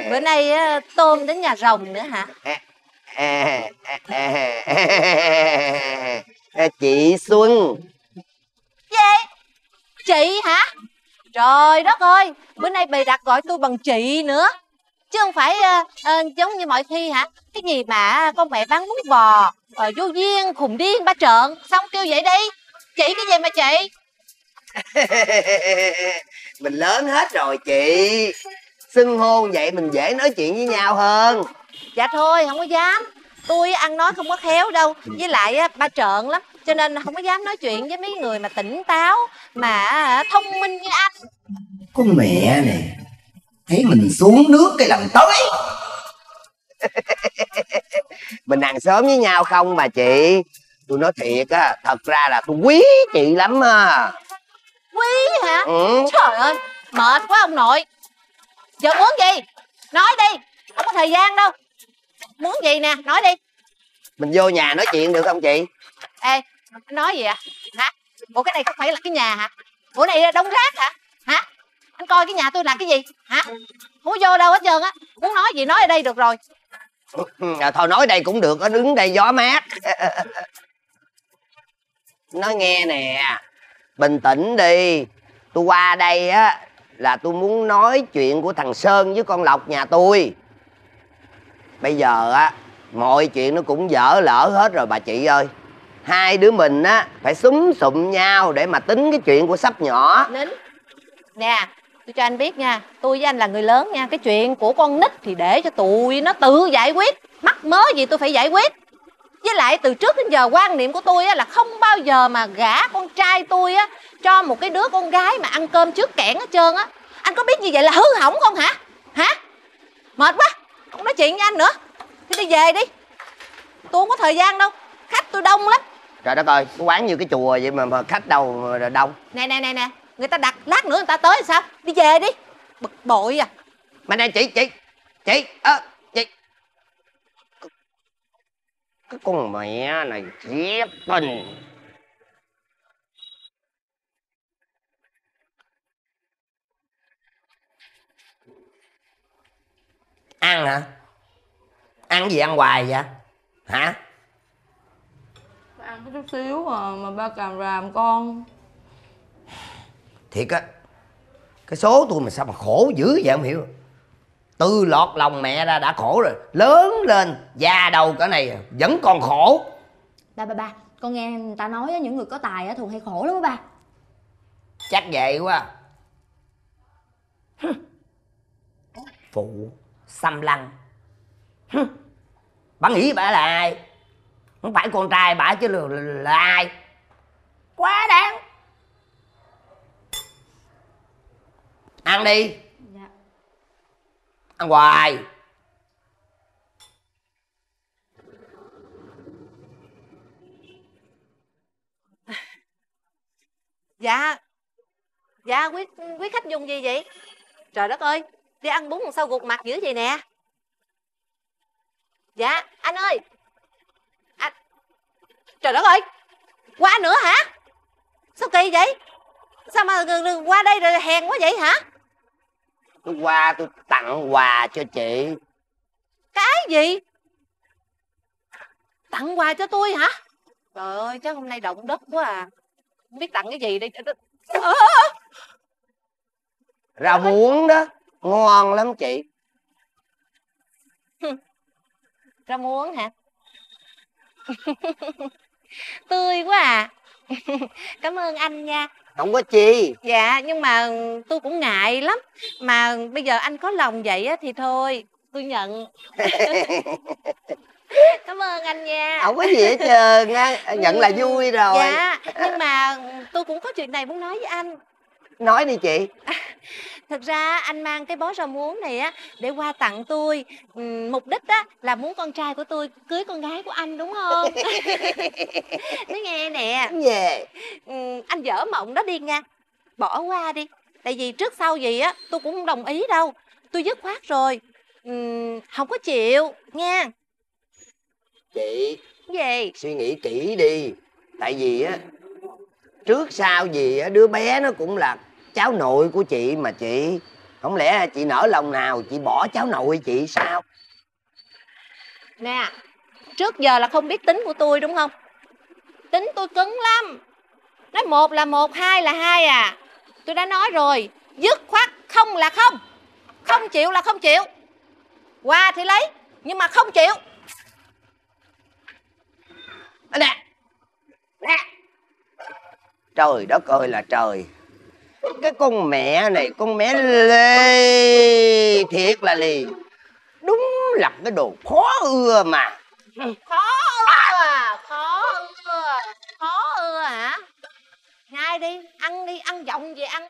Bữa nay tôm đến nhà rồng nữa hả? Chị Xuân. Gì? Chị hả? Trời đất ơi, bữa nay bày đặt gọi tôi bằng chị nữa, chứ không phải uh, uh, giống như mọi khi hả? Cái gì mà con mẹ bán bún bò, rồi vô duyên, khùng điên, ba trợn, xong kêu vậy đi. Chị cái gì mà chị? Mình lớn hết rồi chị, xưng hô vậy mình dễ nói chuyện với nhau hơn. Dạ thôi, không có dám. Tôi ăn nói không có khéo đâu, với lại ba trợn lắm, cho nên không có dám nói chuyện với mấy người mà tỉnh táo, mà thông minh như anh. Con mẹ này, thấy mình xuống nước cái lần tới. Mình hàng xóm với nhau không mà chị. Tôi nói thiệt á, thật ra là tôi quý chị lắm á. Quý hả? Ừ. Trời ơi, mệt quá ông nội. Giờ muốn gì? Nói đi, không có thời gian đâu. Muốn gì nè, nói đi. Mình vô nhà nói chuyện được không chị? Ê, nói gì à? Hả? Ủa cái này không phải là cái nhà hả? Ủa này đống rác hả? Hả? Anh coi cái nhà tôi là cái gì? Hả? Không có vô đâu hết trơn á. Muốn nói gì nói ở đây được rồi. À, thôi nói đây cũng được, đứng đây gió mát. Nói nghe nè, bình tĩnh đi. Tôi qua đây á là tôi muốn nói chuyện của thằng Sơn với con Lộc nhà tôi. Bây giờ á, mọi chuyện nó cũng dở lỡ hết rồi bà chị ơi. Hai đứa mình á phải xúm sụm nhau để mà tính cái chuyện của sắp nhỏ. Nín. Nè, tôi cho anh biết nha, tôi với anh là người lớn nha. Cái chuyện của con nít thì để cho tụi nó tự giải quyết, mắc mớ gì tôi phải giải quyết. Với lại từ trước đến giờ quan niệm của tôi á, là không bao giờ mà gả con trai tôi á, cho một cái đứa con gái mà ăn cơm trước kẽn hết trơn á. Anh có biết như vậy là hư hỏng không hả? Hả? Mệt quá, không nói chuyện với anh nữa. Thì đi về đi, tôi không có thời gian đâu, khách tôi đông lắm. Trời đất ơi, quán như cái chùa vậy mà, mà khách đâu mà đông. Nè nè nè nè, người ta đặt lát nữa người ta tới thì sao? Đi về đi, bực bội à. Mà nè chị, chị, chị, ơ à. Cái con mẹ này thiệt tình. Ăn hả? Ăn gì ăn hoài vậy? Hả? Ba ăn có chút xíu à, mà ba càm ràm con. Thiệt á, cái số tôi mà sao mà khổ dữ vậy không hiểu. Từ lọt lòng mẹ ra đã khổ rồi, lớn lên già đầu cỡ này vẫn còn khổ. Ba ba ba, con nghe người ta nói những người có tài thường hay khổ lắm đó ba. Chắc vậy quá. Phụ xăm lăng. Bà nghĩ bà là ai? Không phải con trai bà chứ là, là ai? Quá đáng. Ăn đi. Ăn hoài. Dạ. Dạ quý, quý khách dùng gì vậy? Trời đất ơi, đi ăn bún sao gục mặt dữ vậy nè. Dạ anh ơi anh... Trời đất ơi, qua nữa hả? Sao kỳ vậy? Sao mà qua đây rồi hèn quá vậy hả? Tôi qua tôi tặng quà cho chị. Cái gì? Tặng quà cho tôi hả? Trời ơi, chắc hôm nay động đất quá à. Không biết tặng cái gì đây. À. Rau muống đó, ngon lắm chị. Rau muống hả? Tươi quá à. Cảm ơn anh nha. Không có chi. Dạ nhưng mà tôi cũng ngại lắm. Mà bây giờ anh có lòng vậy á thì thôi tôi nhận. Cảm ơn anh nha. Không có gì hết trơn á. Nhận là vui rồi. Dạ nhưng mà tôi cũng có chuyện này muốn nói với anh. Nói đi chị. À, thực ra anh mang cái bó rau muống này á để qua tặng tôi. uhm, Mục đích á là muốn con trai của tôi cưới con gái của anh đúng không? Nói nghe nè. Về uhm, anh dở mộng đó đi nha. Bỏ qua đi. Tại vì trước sau gì á tôi cũng không đồng ý đâu. Tôi dứt khoát rồi. uhm, Không có chịu nha. Chị về suy nghĩ kỹ đi. Tại vì á trước sau gì đứa bé nó cũng là cháu nội của chị mà chị. Không lẽ chị nỡ lòng nào chị bỏ cháu nội chị sao? Nè, trước giờ là không biết tính của tôi đúng không? Tính tôi cứng lắm. Nói một là một, hai là hai à. Tôi đã nói rồi, dứt khoát không là không. Không chịu là không chịu. Qua thì lấy, nhưng mà không chịu. Nè, nè. Trời đất ơi là trời. Cái con mẹ này, con mẹ lê thiệt là lì. Đúng là cái đồ khó ưa mà. Khó ưa à? Khó ưa Khó ưa hả? Ngay đi, ăn đi, ăn giọng gì ăn.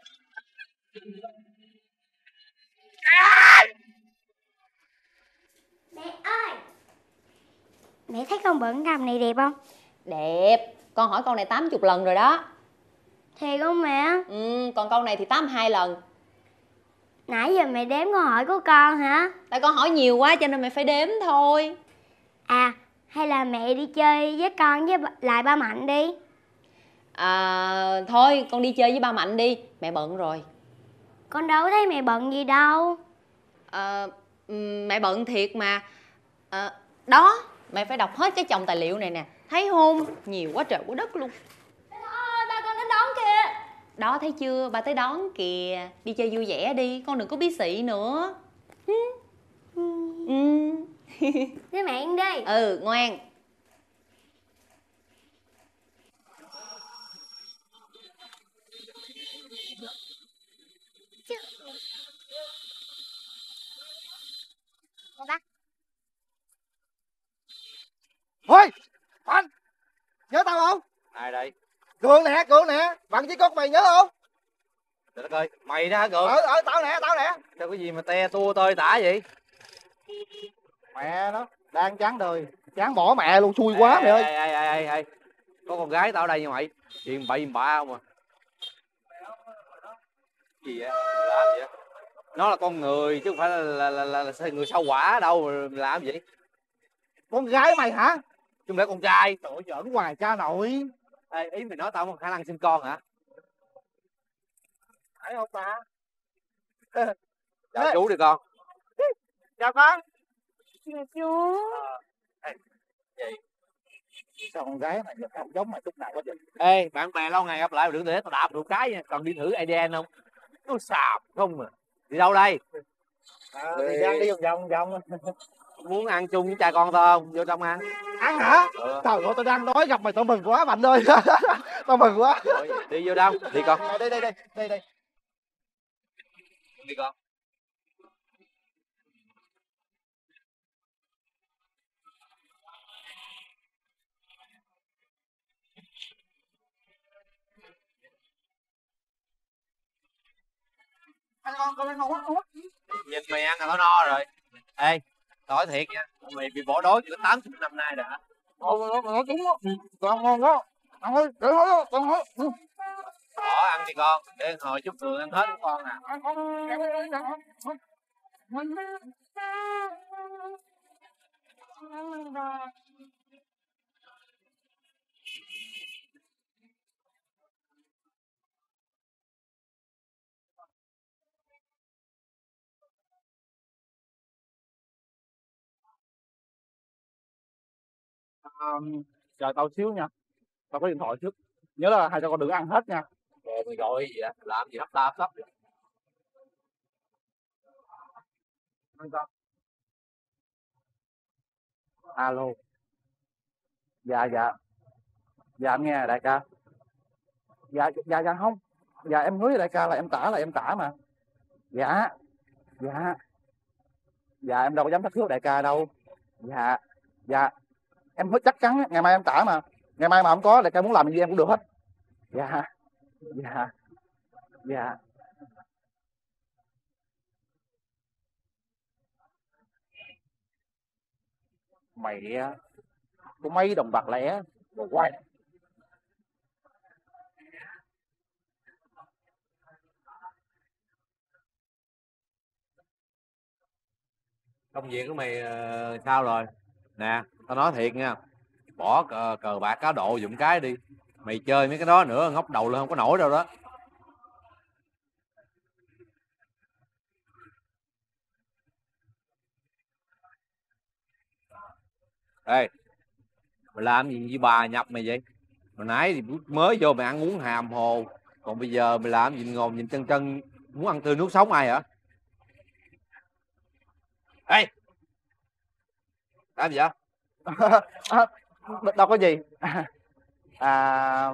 À! Mẹ ơi, mẹ thấy con bận đầm này đẹp không? Đẹp. Con hỏi con này tám mươi lần rồi đó. Thiệt không mẹ? Ừ, còn câu này thì tám mươi hai lần. Nãy giờ mẹ đếm câu hỏi của con hả? Tại con hỏi nhiều quá cho nên mẹ phải đếm thôi. À, hay là mẹ đi chơi với con với lại ba Mạnh đi. À, thôi con đi chơi với ba Mạnh đi, mẹ bận rồi. Con đâu thấy mẹ bận gì đâu. À, mẹ bận thiệt mà. À, đó, mẹ phải đọc hết cái chồng tài liệu này nè. Thấy không? Nhiều quá trời quá đất luôn. Đó thấy chưa, ba tới đón kìa. Đi chơi vui vẻ đi, con đừng có bí xị nữa. Ừ. Ừ. Với mẹ ăn đi. Ừ, ngoan. Thôi, anh nhớ tao không? Ai đây? Cường nè, Cường nè, bạn chỉ có mày nhớ không? Trời đất ơi, mày đó hả Cường? Ờ, ờ, tao nè, tao nè. Sao cái gì mà te tua tơi tả vậy? Mẹ nó, đang chán đời, chán bỏ mẹ luôn, xui quá mày ơi. Ê, ê, ê, ê, có con gái tao ở đây nha mày. Chuyện bậy bạ không à? Gì vậy? Làm vậy? Nó là con người chứ không phải là, là, là, là, là người sao quả đâu mà làm vậy? Con gái mày hả? Chung để con trai. Trời ơi, giỡn hoài cha nội. Ê, ý mày nói tao không khả năng sinh con hả? Phải không ta? Chào chú đi con. Chào con. Chào chú. À, ê, sao con gái này không giống mày chút nào hết vậy? Ê, bạn bè lâu ngày gặp lại mà đừng để tao đạp được cái nha. Còn đi thử a đê en không? Nó sạp không mà. Đi đâu đây? À, thì đang đi vòng vòng. Muốn ăn chung với cha con tao không? Vô trong ăn. Ăn hả? Ừ. Trời ơi, tao đang đói, gặp mày tao mừng quá Mạnh ơi. Tao mừng quá. Rồi, đi vô đâu? Đi con. À, đây, đây, đây, đây, đây. Đi con. Anh con, con lên ngủ, ngủ. Nhìn mày ăn là tao no rồi. Ê. Nói thiệt nha, mày bị bỏ đói giữa tám mươi năm nay rồi hả? Ôi, mày nói đúng đó, còn ngon đó. Ăn đi, để hết đó, con hết. Bỏ ăn đi con, để hồi chút Cường ăn hết con nè. Ăn con, để hết, để hết. Um, chờ tao xíu nha, tao có điện thoại trước, nhớ là hai cha con đừng ăn hết nha. Rồi mày gọi gì vậy, làm gì hấp ta hấp tấp vậy? Anh con. Alo. Dạ dạ. Dạ anh nghe đại ca. Dạ dạ dạ không, Dạ em hứa với đại ca là em tả là em tả mà. Dạ. Dạ. Dạ em đâu có dám thách thước đại ca đâu. Dạ. Dạ. Em hứa chắc chắn ngày mai em tả mà. Ngày mai mà không có đại ca muốn làm gì em cũng được hết. Dạ. Dạ. Dạ. Mẹ có mấy đồng bạc lẻ rồi quay. Công việc của mày sao rồi? Nè, tao nói thiệt nha. Bỏ cờ, cờ bạc cá độ dụm cái đi. Mày chơi mấy cái đó nữa ngóc đầu lên không có nổi đâu đó. Ê, mày làm gì với bà nhập mày vậy? Hồi nãy thì mới vô mày ăn uống hàm hồ, còn bây giờ mày làm gì ngồi nhìn chân chân muốn ăn tươi nuốt sống ai hả? Ê, làm gì vậy? Đâu có gì. À,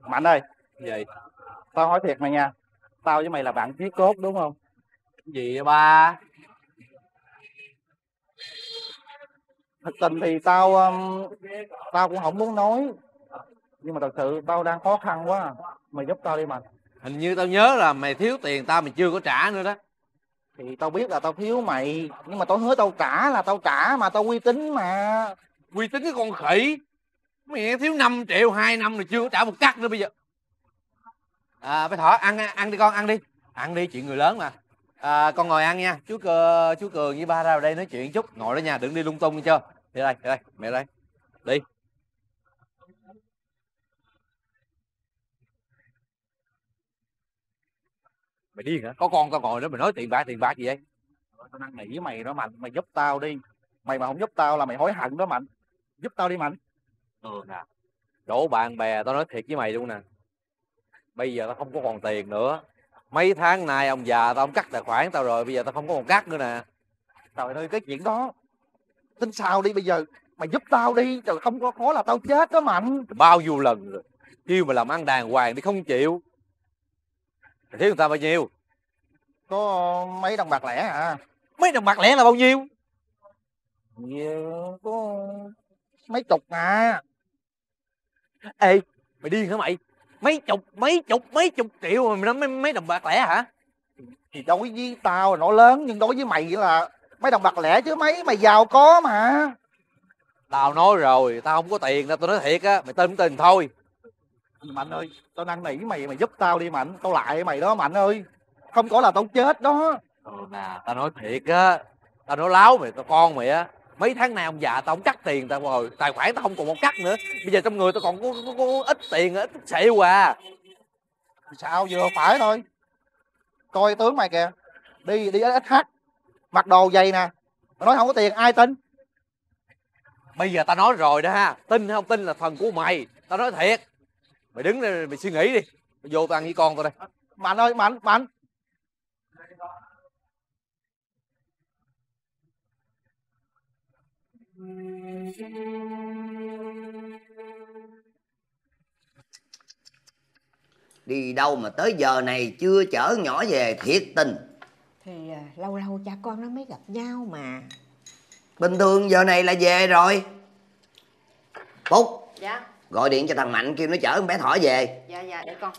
Mạnh ơi. Gì? Tao hỏi thiệt mày nha. Tao với mày là bạn chí cốt đúng không? Gì vậy ba? Thật tình thì tao um, tao cũng không muốn nói, nhưng mà thật sự tao đang khó khăn quá à. Mày giúp tao đi Mạnh. Hình như tao nhớ là mày thiếu tiền tao, mày chưa có trả nữa đó. Thì tao biết là tao thiếu mày, nhưng mà tao hứa tao trả là tao trả mà, tao uy tín mà. Uy tín cái con khỉ. Mày thiếu năm triệu hai năm rồi chưa có trả một cắt nữa bây giờ. À bé Thỏ ăn ăn đi con, ăn đi. Ăn đi, chuyện người lớn mà. À, con ngồi ăn nha, chú Cường, chú Cường với ba ra vào đây nói chuyện chút, ngồi đó nha, đừng đi lung tung nghe chưa. Đi đây, đi đây, mẹ đây, đi. Mày điên hả? Có con tao ngồi đó mày nói tiền bạc tiền bạc gì vậy? Tao năn nỉ với mày đó Mạnh, mày giúp tao đi. Mày mà không giúp tao là mày hối hận đó Mạnh. Giúp tao đi Mạnh. Ừ nè, chỗ bạn bè tao nói thiệt với mày luôn nè. Bây giờ tao không có còn tiền nữa. Mấy tháng nay ông già tao ông cắt tài khoản tao rồi, bây giờ tao không có còn cắt nữa nè. Trời ơi, cái chuyện đó tính sao đi bây giờ, mày giúp tao đi, trời không có khó là tao chết đó Mạnh. Bao nhiêu lần rồi, kêu mà làm ăn đàng hoàng thì không chịu. Mày thiếu người ta bao nhiêu? Có mấy đồng bạc lẻ à? Mấy đồng bạc lẻ là bao nhiêu? Nhiều, có mấy chục à. Ê, mày điên hả mày? Mấy chục, mấy chục, mấy chục triệu mà mày nói mấy, mấy đồng bạc lẻ hả? Thì đối với tao là nó lớn, nhưng đối với mày là mấy đồng bạc lẻ chứ mấy, mày giàu có mà. Tao nói rồi, tao không có tiền đâu, tao nói thiệt á, mày tin không tin thôi. Mạnh ơi, tao năn nỉ mày, mày giúp tao đi Mạnh, tao lại mày đó Mạnh ơi. Không có là tao chết đó. Ừ nè, tao nói thiệt á, tao nói láo mày, tao con mày á. Mấy tháng nay ông già tao không cắt tiền tao rồi, tài khoản tao không còn một cắt nữa. Bây giờ trong người tao còn có, có, có ít tiền, ít xịu à. Sao vừa phải thôi. Coi tướng mày kìa. Đi đi ít hát. Mặc đồ dày nè. Mày nói không có tiền ai tin. Bây giờ tao nói rồi đó ha. Tin hay không tin là phần của mày. Tao nói thiệt. Mày đứng đây mày suy nghĩ đi. Mày vô tao ăn với con tao đây. Mạnh ơi, Mạnh, Mạnh. Đi đâu mà tới giờ này chưa chở nhỏ về thiệt tình. Thì lâu lâu cha con nó mới gặp nhau mà. Bình thường giờ này là về rồi. Phúc. Dạ. Gọi điện cho thằng Mạnh kêu nó chở con bé Thỏ về. Dạ dạ để con.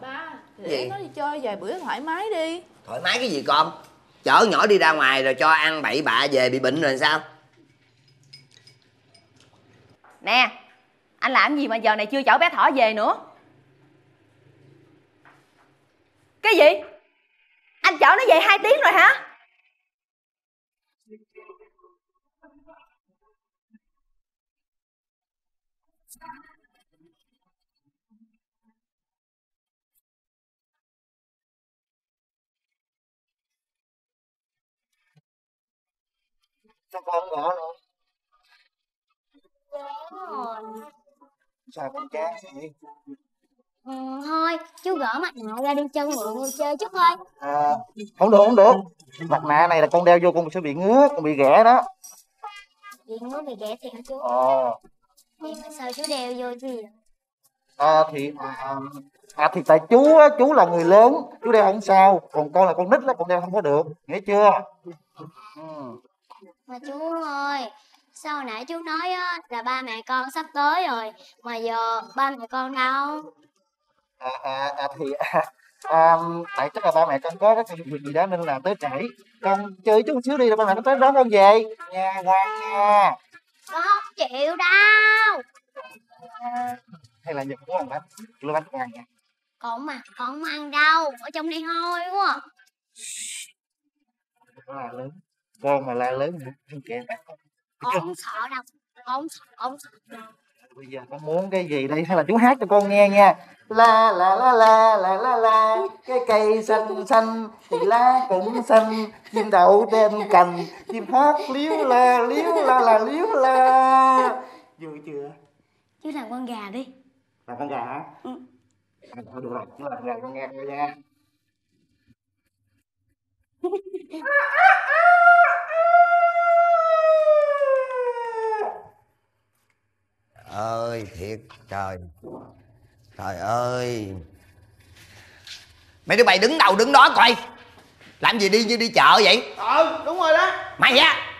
Ba, để nó đi chơi vài bữa thoải mái đi. Thoải mái cái gì con? Chở nhỏ đi ra ngoài rồi cho ăn bậy bạ về bị bệnh rồi sao? Nè, anh làm gì mà giờ này chưa chở bé Thỏ về nữa? Cái gì? Anh chở nó về hai tiếng rồi hả? Sao con không bỏ luôn? Sao con chán vậy? Ừ, thôi chú gỡ mặt nạ ra đi chân mượn người chơi chút thôi. À, không được không được. Mặt nạ này là con đeo vô con sẽ bị ngứa, con bị ghẻ đó. Bị ngứa bị ghẻ thiệt hả chú? Ờ. Nhưng mà sao chú đeo vô gì? à, thì à, à, thì tại chú á, chú là người lớn, chú đeo không sao, còn con là con nít đó, con đeo không có được, nghe chưa? Ừ. Mà chú ơi, sao nãy chú nói á, là ba mẹ con sắp tới rồi, mà giờ ba mẹ con đâu? À, à, à thì à, à, tại chắc là ba mẹ con có cái công việc gì đó nên là tới trễ. Con chơi chút xíu đi rồi ba mẹ con tới đón con về nhà ngoan nha. Con không chịu đâu. À, hay là Nhật có ăn bánh, lúa bánh con ăn nha. Con mà con không ăn đâu, ở trong đây hôi quá. Con là lớn, con mà la lớn không kệ bác con. Con không sợ đâu, con không sợ, con không sợ đâu. Bây giờ con muốn cái gì đây? Hay là chú hát cho con nghe nha. La la la la la la la, cái cây xanh xanh thì lá cũng xanh, chim đậu trên cành, chim hót liếu la liếu la la liếu la. Vui chưa? Chứ làm con gà đi. Làm con gà hả? Ừ. Thôi được rồi, chứ làm gà con nghe coi nha. Ơi thiệt trời, trời ơi, mấy đứa bay đứng đầu đứng đó coi làm gì đi như đi chợ vậy. Ờ đúng rồi đó mày á.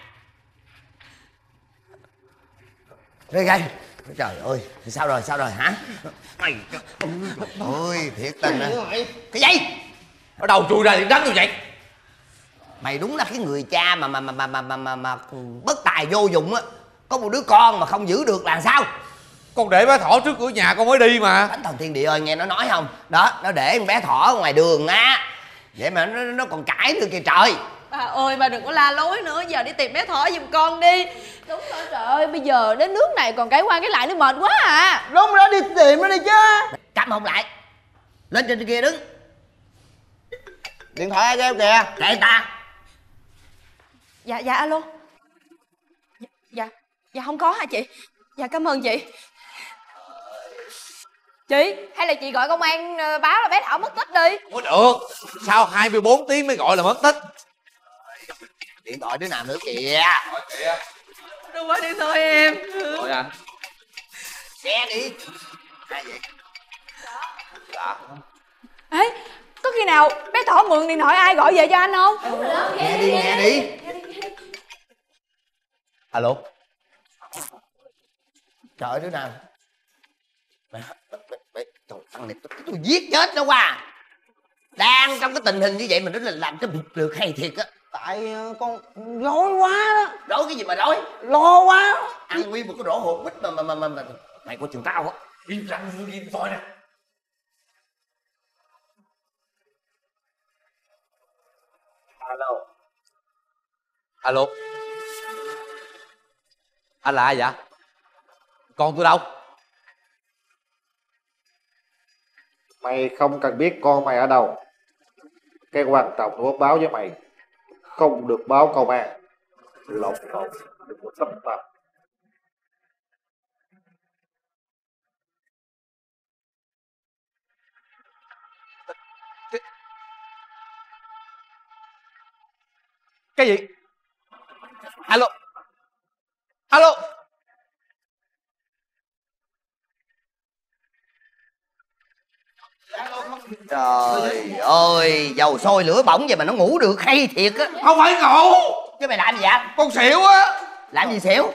Rồi coi, trời ơi sao rồi sao rồi hả mày. Ôi thiệt tình à. Cái gì ở đầu chui ra đánh như vậy, mày đúng là cái người cha mà mà mà mà mà mà, mà, mà bất tài vô dụng á. Có một đứa con mà không giữ được là sao? Con để bé Thỏ trước cửa nhà con mới đi mà. Thánh thần thiên địa ơi, nghe nó nói không? Đó, nó để con bé Thỏ ngoài đường á. Vậy mà nó, nó còn cãi nữa kìa trời. Bà ơi, bà đừng có la lối nữa, giờ đi tìm bé Thỏ giùm con đi. Đúng rồi trời ơi, bây giờ đến nước này còn cãi qua cái lại nó mệt quá à. Đúng rồi, đi tìm nó đi chứ. Cắm không lại. Lên trên kia đứng. Điện thoại ai cho em kìa. Kệ ta. Dạ, dạ alo. Dạ. Dạ không có hả chị? Dạ cảm ơn chị. Chị, hay là chị gọi công an báo là bé Thảo mất tích đi. Ủa được, sao hai mươi bốn tiếng mới gọi là mất tích. Điện thoại đứa nào nữa kìa. Đúng quá đi thôi em. Rồi anh. Xe đi. Ai vậy? Đó. Ê, có khi nào bé Thỏ mượn điện thoại ai gọi về cho anh không? Nghe đi, nghe đi. Alo. Trời ơi đứa nào mày, mày, mày, trời, thằng này tôi, tôi giết chết nó quá. Đang trong cái tình hình như vậy mà nó làm cái việc được hay thiệt á. Tại con rối quá đó. Rối cái gì mà rối? Lo quá. Ăn nguyên một cái rổ hộp bít mà mà mà mà, mà. Mày có trường tao á. Im lặng vô im coi nè. Alo. Alo. Anh là ai vậy? Con tôi đâu? Mày không cần biết con mày ở đâu. Cái quan trọng tôi muốn báo với mày, không được báo công an. Lộn xộn, đừng có xâm phạm. Cái gì? Alo. Alo. Trời ơi, dầu sôi lửa bỏng vậy mà nó ngủ được hay thiệt á. Không phải ngủ. Chứ mày làm gì vậy? Con xỉu á. Làm gì xỉu?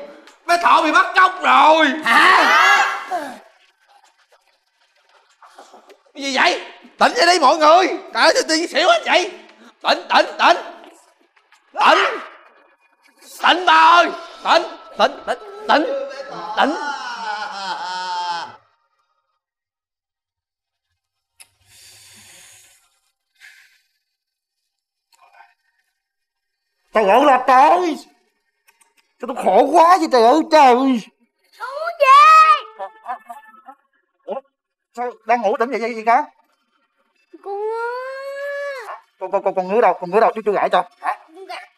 Bé Thỏ bị bắt cóc rồi. Hả? Cái gì vậy? Tỉnh ra đi mọi người. Trời ơi, tự nhiên xỉu hết vậy. Tỉnh, tỉnh, tỉnh. Tỉnh. Tỉnh ba ơi. Tỉnh, tỉnh, tỉnh, tỉnh, tỉnh. Trời ơi là trời. Tôi khổ quá vậy trời ơi trời. Ngủ về. Ủa? Sao đang ngủ tỉnh vậy vậy gì cả? Con ngứa. Con con con con ngứa đâu? Con ngứa đâu chú chú gãi cho. Hả?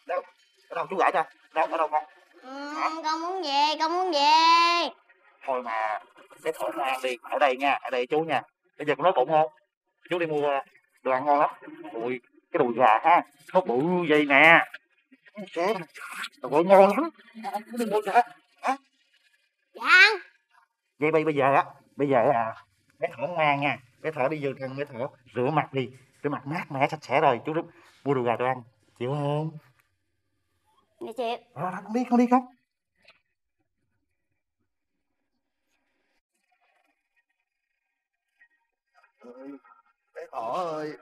Đâu? Đâu chú gãi cho. Đâu ở đâu con? Ừ, con muốn về, con muốn về. Thôi mà, cái Thỏ ra đi, ở đây nha, ở đây chú nha. Bây giờ con nói bụng không? Chú đi mua đồ ăn ngon lắm. Ui, cái đùi gà ha, nó bự vậy nè. Trời ơi, ngon lắm. Chú đi mua cho hả? Dạ. Vậy bây giờ á, bây giờ à, Bé Thỏ ngoan nha, bé Thỏ đi vô thân, bé Thỏ rửa mặt đi, rửa mặt mát mẻ sạch sẽ rồi chú Đức mua đồ gà cho ăn, chịu không? Dạ chịu. Rồi đó, con đi, con đi con. Bé Thỏ ơi,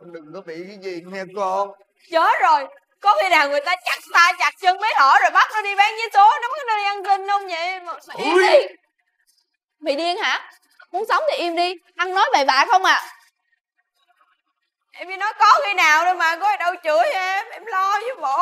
con đừng có bị cái gì nghe con. Chớ rồi, có khi nào người ta chặt tay chặt chân bé Thỏ rồi bắt nó đi bán vé số, nó bắt nó đi ăn kinh không vậy? Mà, mà im đi. Mày điên hả? Muốn sống thì im đi, ăn nói bậy bạ không à. Em đi nói có khi nào đâu mà, có đâu chửi em, em lo với bộ.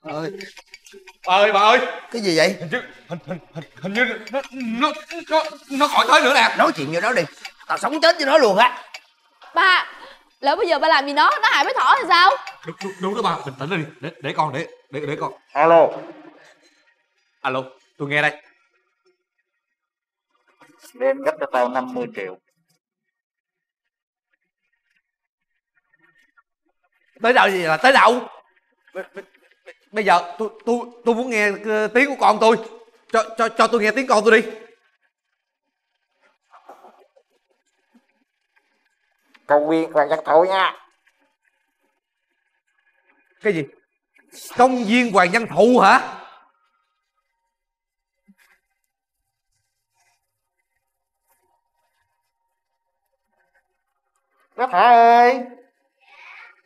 Ơi bà ơi, bà ơi, cái gì vậy? Hình như hình, hình, hình, hình như nó nó nó nó khỏi tới nữa nè. Nói chuyện như đó đi, tao sống chết với nó luôn á. Ba, lỡ bây giờ ba làm gì nó, nó hại với Thỏ hay sao? Đúng, đúng, đúng đó ba, bình tĩnh lên đi, để để con để để để con. Alo, alo, tôi nghe đây. Đem gấp cho tao năm mươi triệu. Tới đâu gì là tới đâu? Bây giờ tôi tôi tôi muốn nghe tiếng của con tôi, cho cho cho tôi nghe tiếng con tôi đi. Công viên Hoàng Văn Thụ nha. Cái gì? Công viên Hoàng Văn Thụ hả? Bé Thỏ ơi,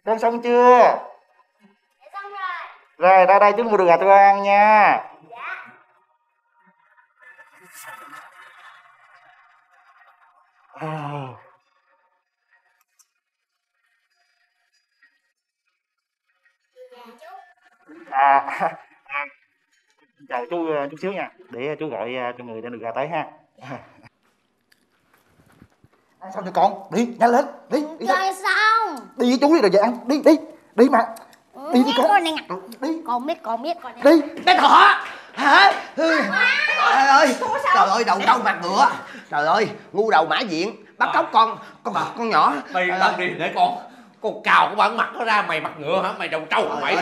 con xong chưa? Rồi, ra đây chú mua đồ gà tôi ăn nha. Dạ. À. À, à. Chào chú chút xíu nha, để chú gọi cho người đem đồ gà tới ha. Ăn xong cho con, đi, nhanh lên, đi. Đi rồi xong. Đi với chú đi rồi về ăn, đi, đi, đi mà. Đi đi con này nè. Đi. Con biết, con biết con này. Đi. Bé Thỏ. Hả? Trời ơi. Trời ơi, đầu trâu mặt ngựa. Trời ơi, ngu đầu mã diện, bắt cóc con con con nhỏ. Mày tao đi để con. Con cào của bạn mặt nó ra, mày mặt ngựa hả? Mày đầu trâu hả mày?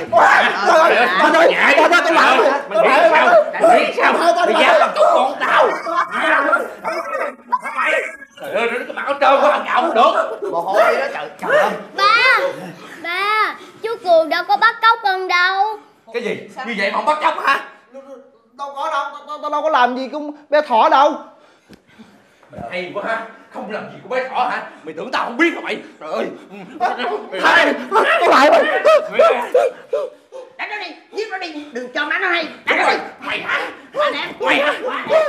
Trời ơi. Thôi nhảy. Thôi tao làm. Mày nghĩ sao? Mày nghĩ sao? Mày dám làm cóc con tao. Trời ơi, nó mặt nó trơn quá, cào không được. Mồ hôi đó trời trời ơi. Ba. Ba. Chú Cường đâu có bắt cóc con đâu. Cái gì? Sao? Như vậy mà không bắt cóc hả? Đâu có đâu, tao đâu, đâu có làm gì cũng bé Thỏ đâu. Mày hay quá ha, không làm gì của bé Thỏ hả? Mày tưởng tao không biết hả mày? Trời ơi. Tao lại mày. Đánh nó đi, giết nó đi, đừng cho má nó hay. Đánh nó đi. Mày hả? Mày hả? Mày hả?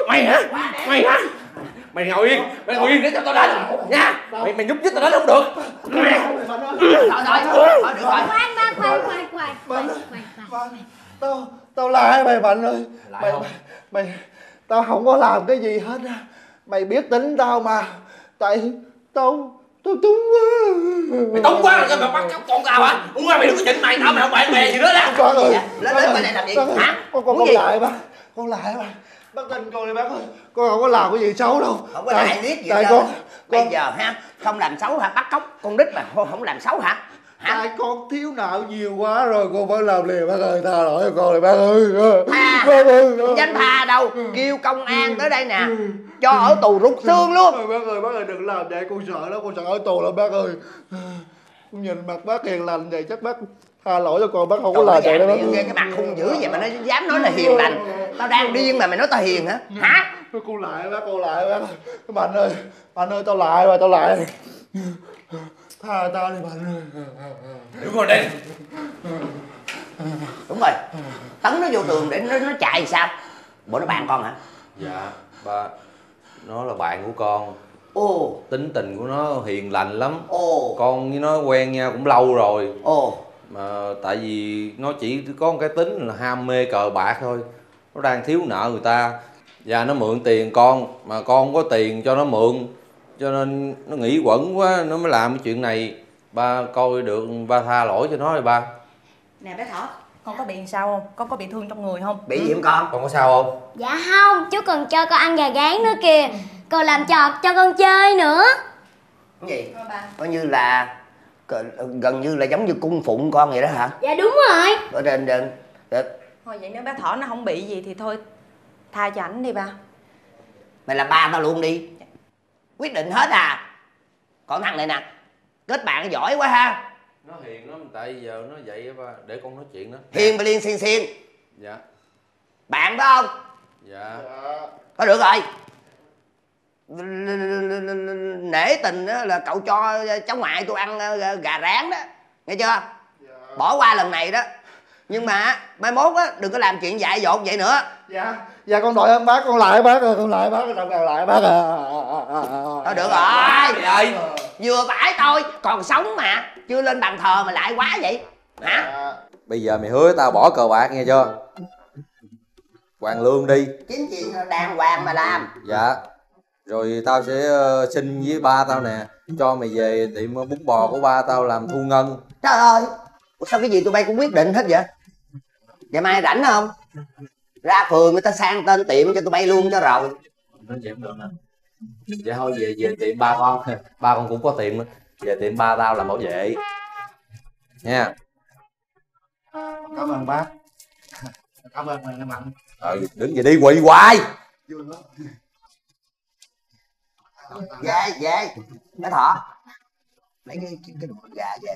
Mày hả? Mày hả? Mày ngồi yên, mày ngồi yên để cho tao đánh nha. Mày mày nhúc nhích tao đánh không được. Rồi rồi, được rồi. Khoan ba, khoan khoan khoan khoan khoan. Tao tao lại mày Mạnh ơi. Mày mày tao không có làm cái gì hết á. Mày biết tính tao mà. Tại tao tao túng quá. Mày túng quá rồi mày bắt cóc con tao hả? Uống ra mày đừng có chỉnh mày, tao mày không bạn bè gì nữa đó. Con ơi, lên lên mày lại làm gì hả? Con con lại ba. Con lại ba. Bác tin con đi bác ơi, con không có làm cái gì xấu đâu. Không có đại liếc gì đâu con. Bây con... giờ ha, không làm xấu hả? Bắt cóc con nít mà không làm xấu hả? Hả? Tại con thiếu nợ nhiều quá rồi, con phải làm liền bác ơi, tha lỗi cho con rồi bác ơi. Tha bác ơi, danh tha đâu, kêu công an tới đây nè, cho ở tù rút xương luôn. Bác ơi, bác ơi đừng làm vậy, con sợ lắm, con sợ ở tù lắm bác ơi. Con nhìn mặt bác hiền lành vậy chắc bác tha lỗi cho con, bác không có làm vậy đó bác. Nghe cái mặt hung dữ vậy mà nó dám nói là hiền lành. Tao đang điên mà mày nói tao hiền hả? Hả? Cô lại bác, cô lại bác. Mạnh ơi, Mạnh ơi, tao lại mà, tao lại. Tha tao đi Mạnh ơi. Đứng rồi đi. Đúng rồi, tấn nó vô tường để nó, nó chạy sao? Bộ nó bạn con hả? Dạ, ba. Nó là bạn của con. Ồ. Tính tình của nó hiền lành lắm. Ồ. Con với nó quen nhau cũng lâu rồi. Ồ. Mà tại vì nó chỉ có một cái tính là ham mê cờ bạc thôi. Nó đang thiếu nợ người ta và nó mượn tiền con mà con không có tiền cho nó mượn, cho nên nó nghĩ quẩn quá nó mới làm cái chuyện này. Ba coi được ba tha lỗi cho nó rồi ba. Nè bé Thỏ, con có bị sao không? Con có bị thương trong người không? Bị gì không con? Con có sao không? Dạ không, chú còn cho con ăn gà gán nữa kìa. Còn làm trò cho con chơi nữa. Cái gì? Coi như là gần như là giống như cung phụng con vậy đó hả? Dạ đúng rồi. Ở trên trên. Thôi vậy nếu bé Thỏ nó không bị gì thì thôi tha cho ảnh đi ba. Mày làm ba tao luôn đi. Quyết định hết à? Còn thằng này nè, kết bạn giỏi quá ha. Nó hiền lắm, tại giờ nó vậy ba, để con nói chuyện đó. Hiền bà Liên xiên xiên. Dạ. Bạn phải không? Dạ. Thôi được rồi. Nể tình đó là cậu cho cháu ngoại tôi ăn gà rán đó, nghe chưa? Dạ. Bỏ qua lần này đó. Nhưng mà mai mốt á đừng có làm chuyện dại dột vậy nữa. Dạ. Dạ con đội ơn bác, con lại bác ơi, con lại bác, con lại bác à. Thôi được rồi. Ơi, vừa phải thôi, còn sống mà, chưa lên bàn thờ mà lại quá vậy. Hả? À, bây giờ mày hứa tao bỏ cờ bạc nghe chưa? Hoàn lương đi. Chính chuyện đàng hoàng mà làm. Dạ. Rồi tao sẽ xin với ba tao nè, cho mày về tiệm bún bò của ba tao làm thu ngân. Trời ơi. Ủa sao cái gì tụi bay cũng quyết định hết vậy? Ngày mai rảnh không? Ra phường người ta sang tên tiệm cho tụi bay luôn cho rồi. Vậy không được nè. Vậy thôi về về tiệm ba con. Ba con cũng có tiệm nữa. Về tiệm ba tao làm bảo vệ. Nha. Cảm ơn bác. Cảm ơn mình em Mạnh. Ừ, đứng về đi quỳ hoài. Về, về. Bé Thỏ. Lấy cái cái đồ gà về.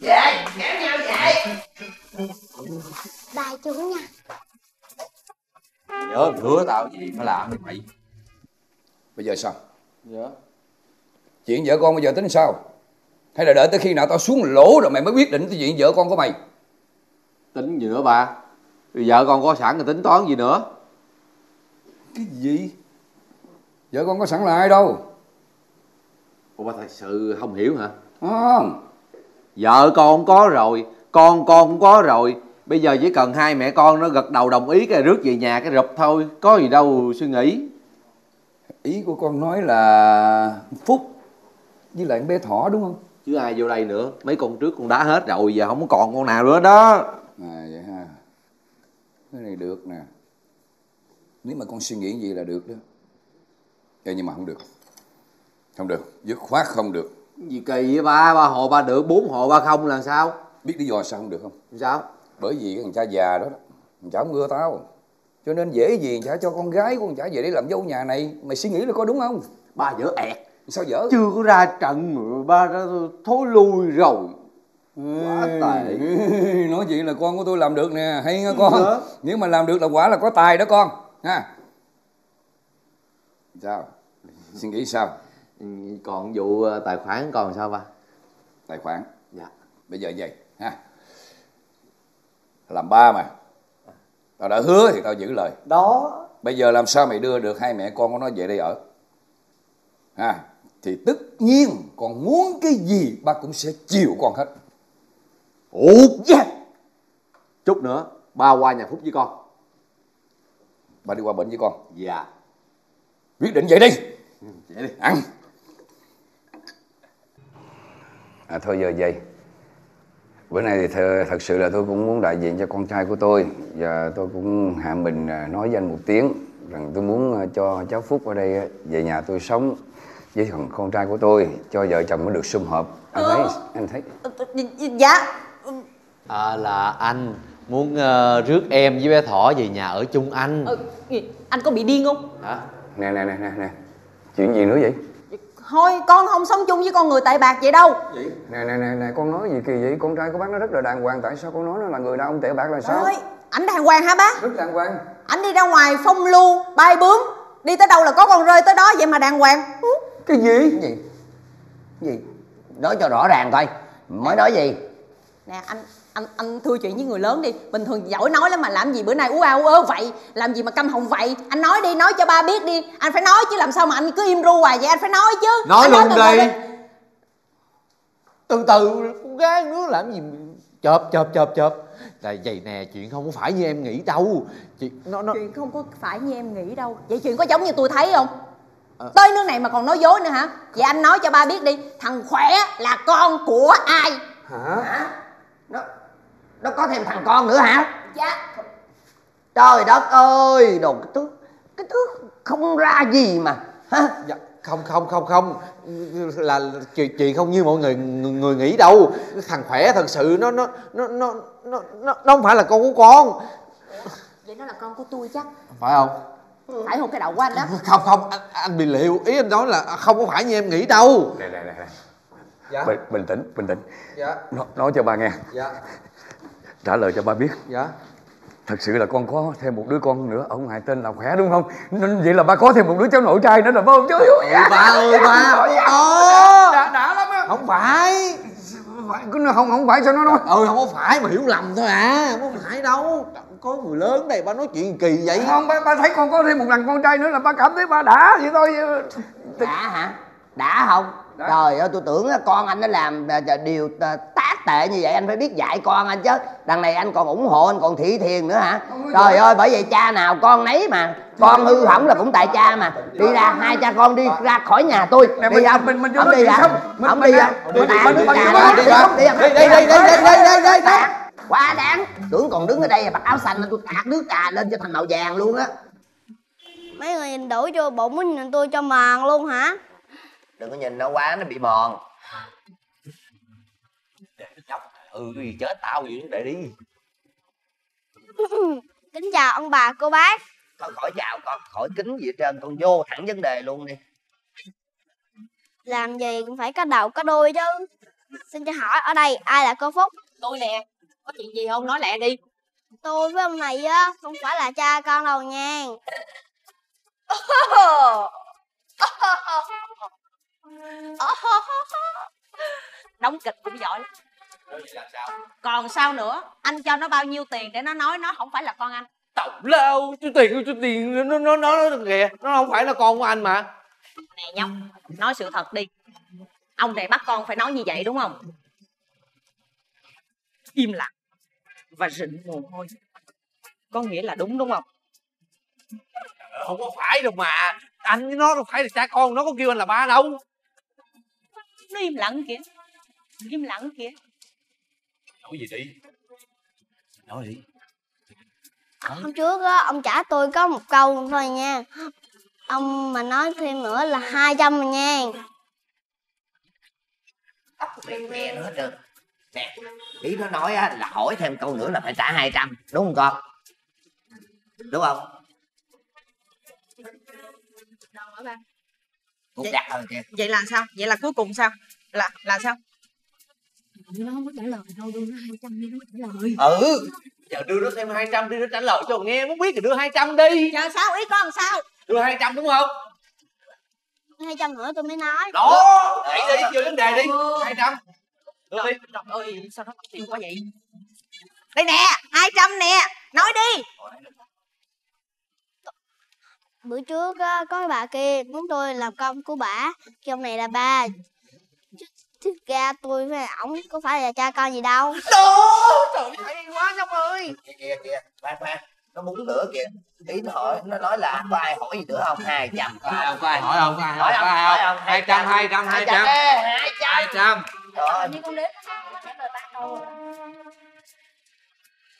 Về, kéo nhau về. Bài chú nha. Nhớ hứa tao gì mới làm được mày. Bây giờ sao? Dạ. Chuyện vợ con bây giờ tính sao? Hay là đợi tới khi nào tao xuống lỗ rồi mày mới quyết định cái chuyện vợ con của mày? Tính gì nữa bà? Vợ con có sẵn rồi tính toán gì nữa? Cái gì? Vợ con có sẵn là ai đâu? Ủa bà thật sự không hiểu hả? Không. Vợ con có rồi, con con cũng có rồi. Bây giờ chỉ cần hai mẹ con nó gật đầu đồng ý cái rước về nhà cái rụp thôi. Có gì đâu suy nghĩ. Ý của con nói là Phúc với lại con bé Thỏ đúng không? Chứ ai vô đây nữa. Mấy con trước con đã hết rồi, giờ không còn con nào nữa đó. À vậy ha. Cái này được nè. Nếu mà con suy nghĩ gì là được đó. Ê, nhưng mà không được. Không được, dứt khoát không được. Gì kỳ vậy ba, ba hộ ba được, bốn hộ ba không là sao? Biết lý do sao không được không? Sao? Bởi vì cái thằng cha già đó, thằng cha không ưa tao. Cho nên dễ gì thằng cha cho con gái của thằng cha về để làm dâu nhà này. Mày suy nghĩ là có đúng không? Ba dở ẹt. Sao dở? Chưa có ra trận, ba đã thối lui rồi. Quá tài. Nói vậy là con của tôi làm được nè, hay nghe con. Hả? Nếu mà làm được là quả là có tài đó con. Ha. Sao? Suy nghĩ sao? Còn vụ tài khoản còn sao ba? Tài khoản? Dạ. Bây giờ vậy ha. Làm ba mà. Tao đã hứa thì tao giữ lời. Đó. Bây giờ làm sao mày đưa được hai mẹ con của nó về đây ở? Ha. Thì tất nhiên con muốn cái gì ba cũng sẽ chiều con hết. Ủa yeah. Chút nữa ba qua nhà Phúc với con. Ba đi qua bệnh với con. Dạ. Quyết định vậy đi. Vậy đi. Ăn. À, thôi giờ vậy. Bữa nay thì th thật sự là tôi cũng muốn đại diện cho con trai của tôi. Và tôi cũng hạ mình nói với anh một tiếng rằng tôi muốn cho cháu Phúc ở đây về nhà tôi sống với thằng con trai của tôi, cho vợ chồng mới được sum họp. Anh thấy, anh thấy. Dạ. À, là anh muốn uh, rước em với bé Thỏ về nhà ở chung anh. Ừ, anh có bị điên không? Hả? Nè nè nè nè nè. Chuyện gì nữa vậy? Thôi con không sống chung với con người tệ bạc vậy đâu. Vậy? Nè nè nè nè, con nói gì kỳ vậy? Con trai của bác nó rất là đàng hoàng, tại sao con nói nó là người đàn ông tệ bạc là sao? Ơi, ảnh đàng hoàng hả bác? Rất đàng hoàng. Ảnh đi ra ngoài phong lưu, bay bướm, đi tới đâu là có con rơi tới đó vậy mà đàng hoàng. Cái gì? Cái gì? Cái gì? Nói cho rõ ràng coi. Mới nói gì? Nè anh anh anh thưa chuyện với người lớn đi. Bình thường giỏi nói lắm mà làm gì bữa nay ú a ú ớ vậy? Làm gì mà câm họng vậy? Anh nói đi, nói cho ba biết đi. Anh phải nói chứ, làm sao mà anh cứ im ru hoài vậy? Anh phải nói chứ. Nói anh luôn nói đi. Đi. Từ từ con gái nữa làm gì chợp chợp chợp chợp. Là vậy nè, chuyện không có phải như em nghĩ đâu. Chuyện nó, nó... chuyện không có phải như em nghĩ đâu. Vậy chuyện có giống như tôi thấy không? À... Tới nước này mà còn nói dối nữa hả? Vậy anh nói cho ba biết đi, thằng Khỏe là con của ai? Hả? Hả? Nó... nó có thêm thằng con nữa hả? Dạ. Trời đất ơi, đồ cái thứ... cái thứ không ra gì mà. Hả? Dạ. Không không không không là chuyện chuyện không như mọi người người nghĩ đâu. Thằng Khỏe thật sự nó nó nó nó nó nó không phải là con của con. Vậy nó là con của tôi chắc. Phải không? Phải không cái đầu của anh đó. Không không anh, anh bị liệu, ý anh nói là không có phải như em nghĩ đâu. Này này này. Dạ. Bình, bình tĩnh, bình tĩnh. Dạ. Nó, nói cho ba nghe. Dạ. Trả lời cho ba biết. Dạ. Thật sự là con có thêm một đứa con nữa ở ngoài tên là Khỏe đúng không? Nên vậy là ba có thêm một đứa cháu nội trai nữa là phải không chứ? Ôi ba ơi ba, đã đã lắm á. Không phải, không không phải sao nó nói? Ừ không có phải mà hiểu lầm thôi à, không phải đâu. Có người lớn đây ba nói chuyện kỳ vậy. Không ba, ba thấy con có thêm một lần con trai nữa là ba cảm thấy ba đã vậy thôi. Đã hả? Đã không? Trời ơi tôi tưởng con anh nó làm điều tác tệ như vậy anh phải biết dạy con anh chứ. Đằng này anh còn ủng hộ, anh còn thị thiền nữa hả? Trời ơi bởi vậy cha nào con nấy mà. Con hư hỏng là cũng tại cha mà. Đi ra hai cha con đi ra khỏi nhà tôi. Đi ra mình mình đi ra. Không đi ra. Đi ra. Đi ra. Đi ra. Đi ra. Đi ra. Quá đáng. Tưởng còn đứng ở đây mặc áo xanh nên tôi tạt nước trà lên cho thành màu vàng luôn á. Mấy người nhìn đổ vô bụng của nhìn tôi cho mòn luôn hả? Đừng có nhìn nó quá, nó bị mòn. Ừ chết tao gì cũng để đi. Kính chào ông bà cô bác. Con khỏi chào, con khỏi kính gì hết trơn, con vô thẳng vấn đề luôn đi. Làm gì cũng phải có đầu có đuôi chứ. Xin cho hỏi ở đây ai là cô Phúc? Tôi nè. Có chuyện gì không nói lẹ đi. Tôi với ông này á không phải là cha con đâu nha. Đóng kịch cũng giỏi lắm. Sao? Còn sao nữa, anh cho nó bao nhiêu tiền để nó nói nó không phải là con anh? Tổng lâu chứ tiền chứ tiền nó nó nó kìa, nó không phải là con của anh mà. Nè nhóc, nói sự thật đi. Ông này bắt con phải nói như vậy đúng không? Im lặng và rịn mồ hôi. Có nghĩa là đúng đúng không? Không có phải đâu mà. Anh với nó đâu phải là cha con, nó có kêu anh là ba đâu. Nó im lặng kìa. Im lặng kìa. Nói gì đi. Nói đi. Nói. Hôm trước á, ông trả tôi có một câu thôi nha. Ông mà nói thêm nữa là hai trăm rồi nha. Mày nghe nữa được. Nè, ý nó nói á, là hỏi thêm câu nữa là phải trả hai trăm. Đúng không con? Đúng không? Đâu hả ba? Vậy, vậy là sao? Vậy là cuối cùng sao? Là là sao? Nó không có trả lời đâu, đưa nó hai trăm đi, nó trả lời. Ừ, giờ đưa nó thêm hai trăm đi, nó trả lời cho nghe, muốn biết thì đưa hai trăm đi. Giờ sao, ý con sao? Đưa hai trăm đúng không? hai trăm nữa tôi mới nói. Đó, vậy đi, vô vấn đề đi, hai trăm. Đưa đi. Trời ơi, sao nó tiêu quá vậy? Đây nè, hai trăm nè, nói đi. Bữa trước có cái bà kia muốn tôi làm công của bà, kêu ông này là ba. Thực ra tôi với ổng có phải là cha con gì đâu. Đó, trời ơi, hay quá nhóc ơi. Kìa kìa kìa, khoan khoan, nó muốn nữa kìa. Tí nó hỏi, nó nói là có ai hỏi gì nữa không? hai trăm, có ai không? Có ai hỏi không? Có ai hỏi không? Hỏi không? hai trăm, hai trăm, hai trăm. hai trăm. Trời ơi. Như con đếm nó trả lời ba câu.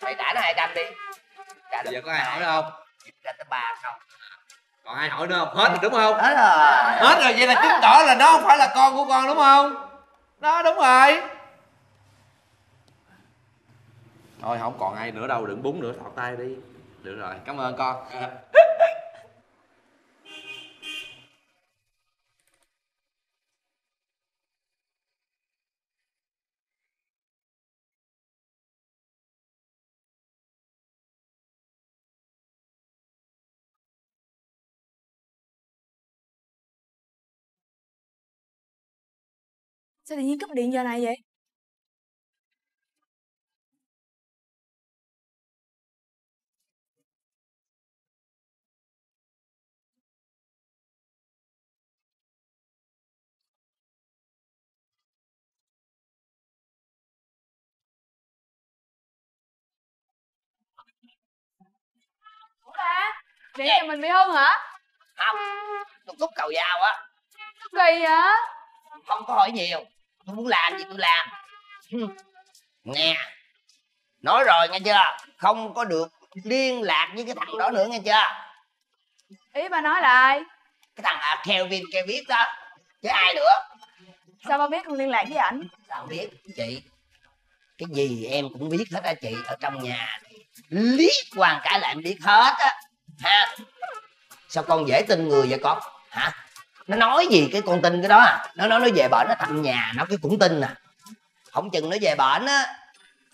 Mày trả nó hai trăm đi. Trả được. Giờ có ai hỏi không? Trả tới ba không? Còn ai hỏi nữa không? Hết rồi đúng không? Hết rồi. Hết rồi, vậy là chứng tỏ là nó không phải là con của con đúng không? Đó đúng rồi. Thôi không còn ai nữa đâu, đừng búng nữa, thọt tay đi. Được rồi, cảm ơn con. Sao tự nhiên cúp điện giờ này vậy? Vậy nhà mình bị hôn hả? Không, tôi cút cầu dao á. Kỳ hả? Không có hỏi nhiều, tôi muốn làm gì tôi làm. Nè, nói rồi nghe chưa, không có được liên lạc với cái thằng đó nữa nghe chưa. Ý bà nói là ai? Cái thằng à, Kelvin kia biết đó, chứ ai nữa. Sao bà biết không liên lạc với ảnh? Sao biết chị? Cái gì em cũng biết hết á chị, ở trong nhà liếc quan cả là em biết hết á. Ha, sao con dễ tin người vậy con hả? Nó nói gì cái con tin cái đó à? Nó nói nó về bển nó thăm nhà nó cái cũng tin à? Không chừng nó về bển á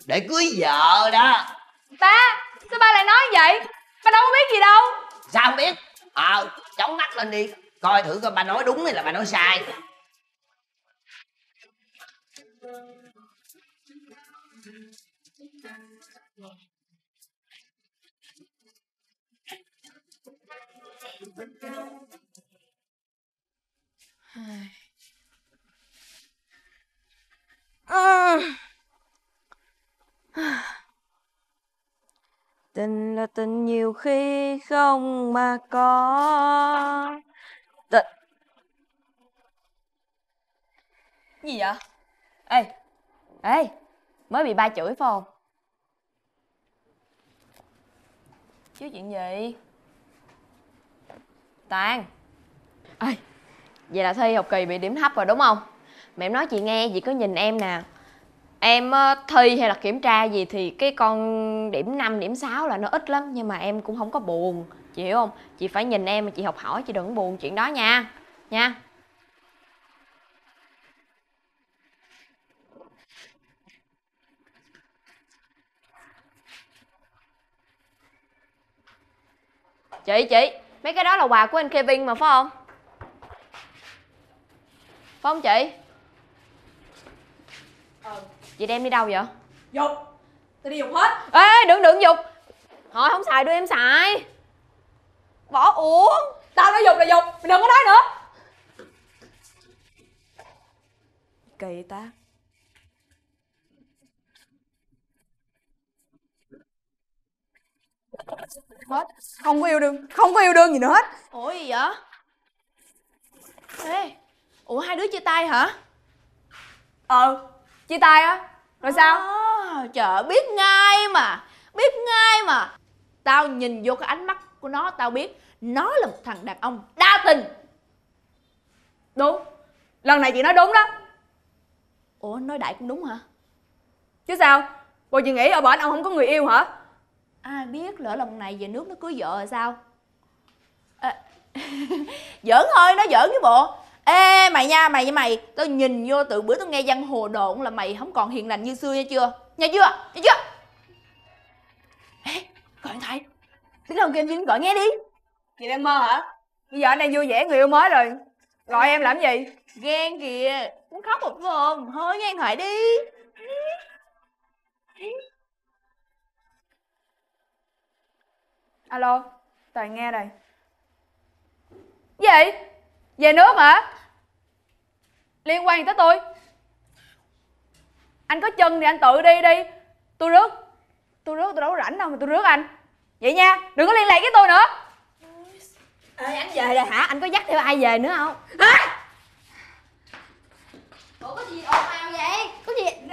để cưới vợ đó. Ba, sao ba lại nói vậy? Ba đâu có biết gì đâu. Sao không biết? Ờ, à, chóng mắt lên đi coi thử coi ba nói đúng hay là ba nói sai. Tình là tình nhiều khi không mà có tình. Gì vậy? Ê, ê, mới bị ba chửi phải không? Chứ chuyện gì? Toàn ơi, vậy là thi học kỳ bị điểm thấp rồi đúng không? Mẹ em nói chị nghe, chị cứ nhìn em nè. Em thi hay là kiểm tra gì thì cái con điểm năm, điểm sáu là nó ít lắm. Nhưng mà em cũng không có buồn, chị hiểu không? Chị phải nhìn em mà chị học hỏi, chị đừng buồn chuyện đó nha. Nha. Chị, chị, mấy cái đó là quà của anh Kevin mà phải không? Phải không chị? Ừ. Chị đem đi đâu vậy? Dục. Tao đi dục hết. Ê, đừng đừng dục. Thôi không xài đưa em xài. Bỏ uống. Tao nói dục là dục, mày đừng có nói nữa. Kỳ ta. Hết, không có yêu đương, không có yêu đương gì nữa hết. Ủa gì vậy? Ê, ủa hai đứa chia tay hả? Ờ, chia tay á. Rồi à, sao? Trời, biết ngay mà, biết ngay mà. Tao nhìn vô cái ánh mắt của nó, tao biết nó là một thằng đàn ông đa tình. Đúng, lần này chị nói đúng đó. Ủa, nói đại cũng đúng hả? Chứ sao? Bộ chị nghĩ ở bển ông không có người yêu hả? Ai biết lỡ lần này về nước nó cưới vợ rồi sao? À, giỡn thôi, nó giỡn chứ bộ. Ê mày nha, mày với mày, tao nhìn vô từ bữa tao nghe giang hồ đồn là mày không còn hiền lành như xưa nha chưa? Nha chưa? Nha chưa? Ê, gọi anh thầy. Tiếng đầu kia anh gọi nghe đi. Chị đang mơ hả? Bây giờ anh đang vui vẻ người yêu mới rồi. Gọi em làm gì? Ghen kìa, muốn khóc một hôm, thôi nghe anh hỏi đi. Alo, Toàn nghe đây. Gì? Về nước hả? Liên quan gì tới tôi? Anh có chân thì anh tự đi đi. Tôi rước. Tôi rước, tôi đâu có rảnh đâu mà tôi rước anh. Vậy nha, đừng có liên lạc với tôi nữa. Ê, anh về rồi hả? Anh có dắt theo ai về nữa không? À! Ủa có gì ồn ào vậy? Có gì?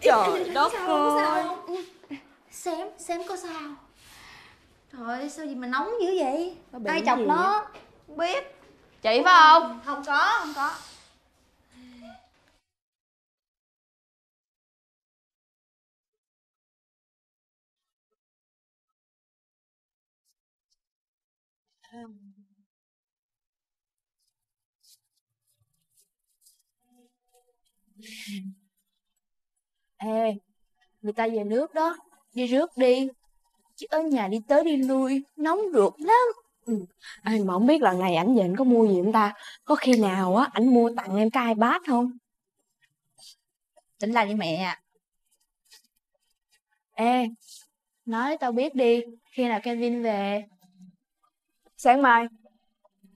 Trời đất ơi. Xém, xém có sao? Trời ơi, sao gì mà nóng dữ vậy? Ai chọc nó? Không biết. Chị phải không? Không có, không có. Ê, người ta về nước đó. Đi rước đi. Chứ ở nhà đi tới đi lui, nóng ruột lắm. Ừ. Ê, mà không biết lần này ảnh về ảnh có mua gì không ta? Có khi nào á, ảnh mua tặng em cái iPad không? Tính là đi mẹ. Ê, nói tao biết đi, khi nào Kevin về? Sáng mai.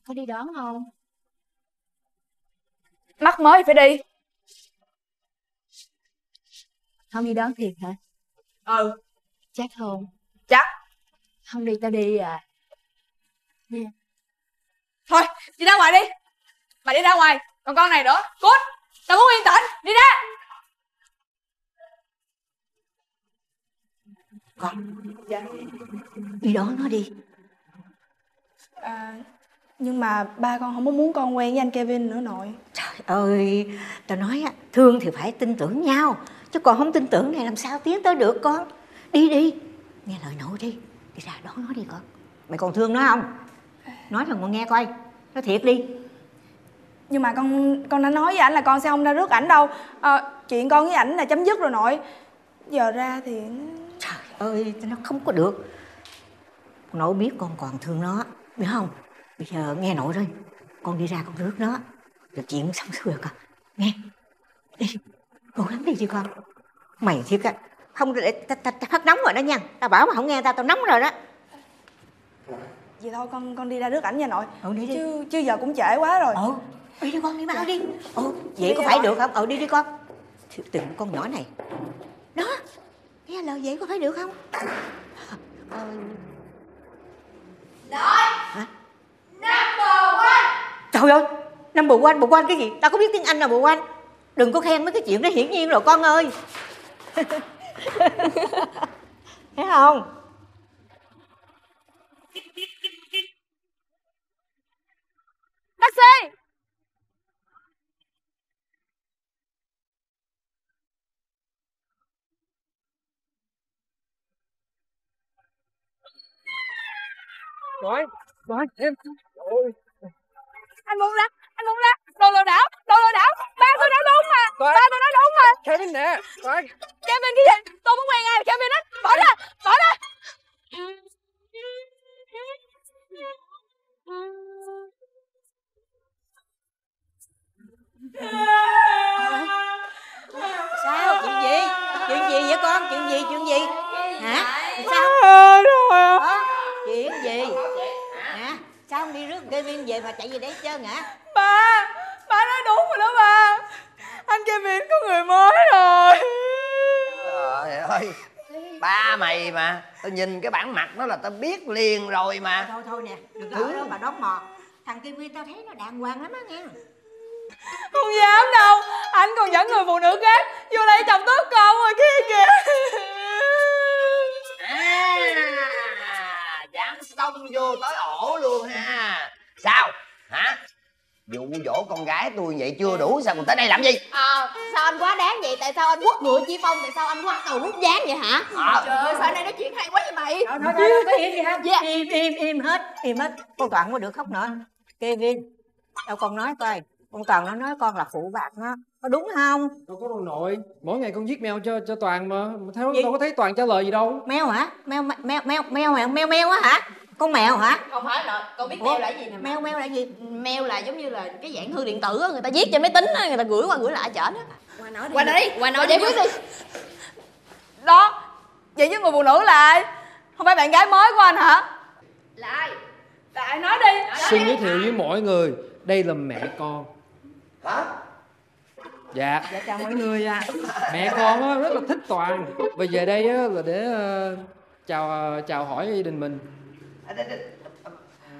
Có đi đón không? Mắc mới phải đi. Không đi đón thiệt hả? Ừ. Chắc không? Chắc. Không đi tao đi à. Yeah. Thôi đi ra ngoài đi. Bà đi ra ngoài. Còn con này nữa. Cút. Tao muốn yên tĩnh. Đi ra. Con. Dạ. Đi đón nó đi. À, nhưng mà ba con không có muốn con quen với anh Kevin nữa nội. Trời ơi, tao nói á, thương thì phải tin tưởng nhau, chứ còn không tin tưởng này làm sao tiến tới được con. Đi đi, nghe lời nội đi, đi ra đón nó đi con. Mày còn thương nó không? Nói thằng con nghe coi, nói thiệt đi. Nhưng mà con con đã nói với ảnh là con sẽ không ra rước ảnh đâu. À, chuyện con với ảnh là chấm dứt rồi nội. Giờ ra thì... Trời ơi, nó không có được. Nội biết con còn thương nó, biết không? Bây giờ nghe nội thôi, con đi ra con rước nó, rồi chuyện xong xuôi con. Nghe, đi, cố gắng đi chứ con. Mày thiệt á, không để ta, ta, ta phát nóng rồi đó nha. Tao bảo mà không nghe tao, tao nóng rồi đó. Vậy thôi con con đi ra rước ảnh nha nội. Ừ, đi đi. Chứ, chứ giờ cũng trễ quá rồi. Ừ, đi đi con, đi mau đi. Ừ, vậy đi có đi phải rồi. Được không? Ừ, đi đi con. Từng con nhỏ này. Đó, nghe lời vậy có phải được không? Ờ... Hả? Number one. Trời ơi, number one, bộ quan cái gì? Tao có biết tiếng Anh là bộ quan. Đừng có khen mấy cái chuyện đó hiển nhiên rồi con ơi. Thấy không? Taxi. Rồi, rồi, em. Ôi. Anh muốn ra, anh muốn ra. Đồ lừa đảo, đồ lừa đảo. Ba tôi nói đúng mà, ba tôi nói đúng mà. Kevin nè, coi. Kevin cái gì? Tôi muốn quen ai mà Kevin hết. Bỏ ra, bỏ ra. Sao? Chuyện gì? Chuyện gì vậy con? Chuyện gì? Chuyện gì? Hả? Sao? Chuyện gì? Hả? Sao không đi rước Kevin về mà chạy về đấy chơi hả? Ba! Ba nói đúng rồi đó ba! Anh Kevin có người mới rồi! Trời ơi! Ba mày mà! Tao nhìn cái bản mặt nó là tao biết liền rồi mà! Thôi thôi nè! Đừng có ở đó mà đón mò! Thằng Kevin tao thấy nó đàng hoàng lắm á nghe! Không dám đâu! Anh còn dẫn người phụ nữ khác vô đây chồng tốt con rồi kia kìa! Xong vô tới ổ luôn ha. Sao? Hả? Dụ dỗ con gái tôi vậy chưa đủ, sao còn tới đây làm gì? Ờ, à, sao anh quá đáng vậy? Tại sao anh quất ngựa chi phong? Tại sao anh quất cầu quất dáng vậy hả? À. Trời ơi, sao anh đây nói chuyện hay quá vậy mày? Nói nói nói, có im gì không? Yeah. Im, im, im hết, im hết. Con Toàn không có được khóc nữa. Kevin, đâu con nói coi. Con Toàn nó nói con là phụ bạc nó. Có đúng không? Đâu có đâu nội. Mỗi ngày con giết mèo cho cho Toàn mà. Theo đâu có thấy Toàn trả lời gì đâu. Mèo hả? Mèo mèo mèo mèo mèo mèo mèo á hả? Con mèo hả? Không phải nội, con biết. Ủa? Mèo là gì nè? Mèo mèo là gì? Mèo là giống như là cái dạng thư điện tử á, người ta viết trên máy tính á, người ta gửi qua gửi lại chở đó. Qua nói đi. Qua nói đi, qua nói giải quyết đi. Đó. Vậy với người phụ nữ là ai? Không phải bạn gái mới của anh hả? Là ai? Là ai nói đi. Xin giới thiệu với mọi người, đây là mẹ con. Hả? Dạ. Dạ chào mọi người ạ. À. Mẹ con á rất là thích Toàn và về đây á là để uh, chào uh, chào hỏi gia đình mình.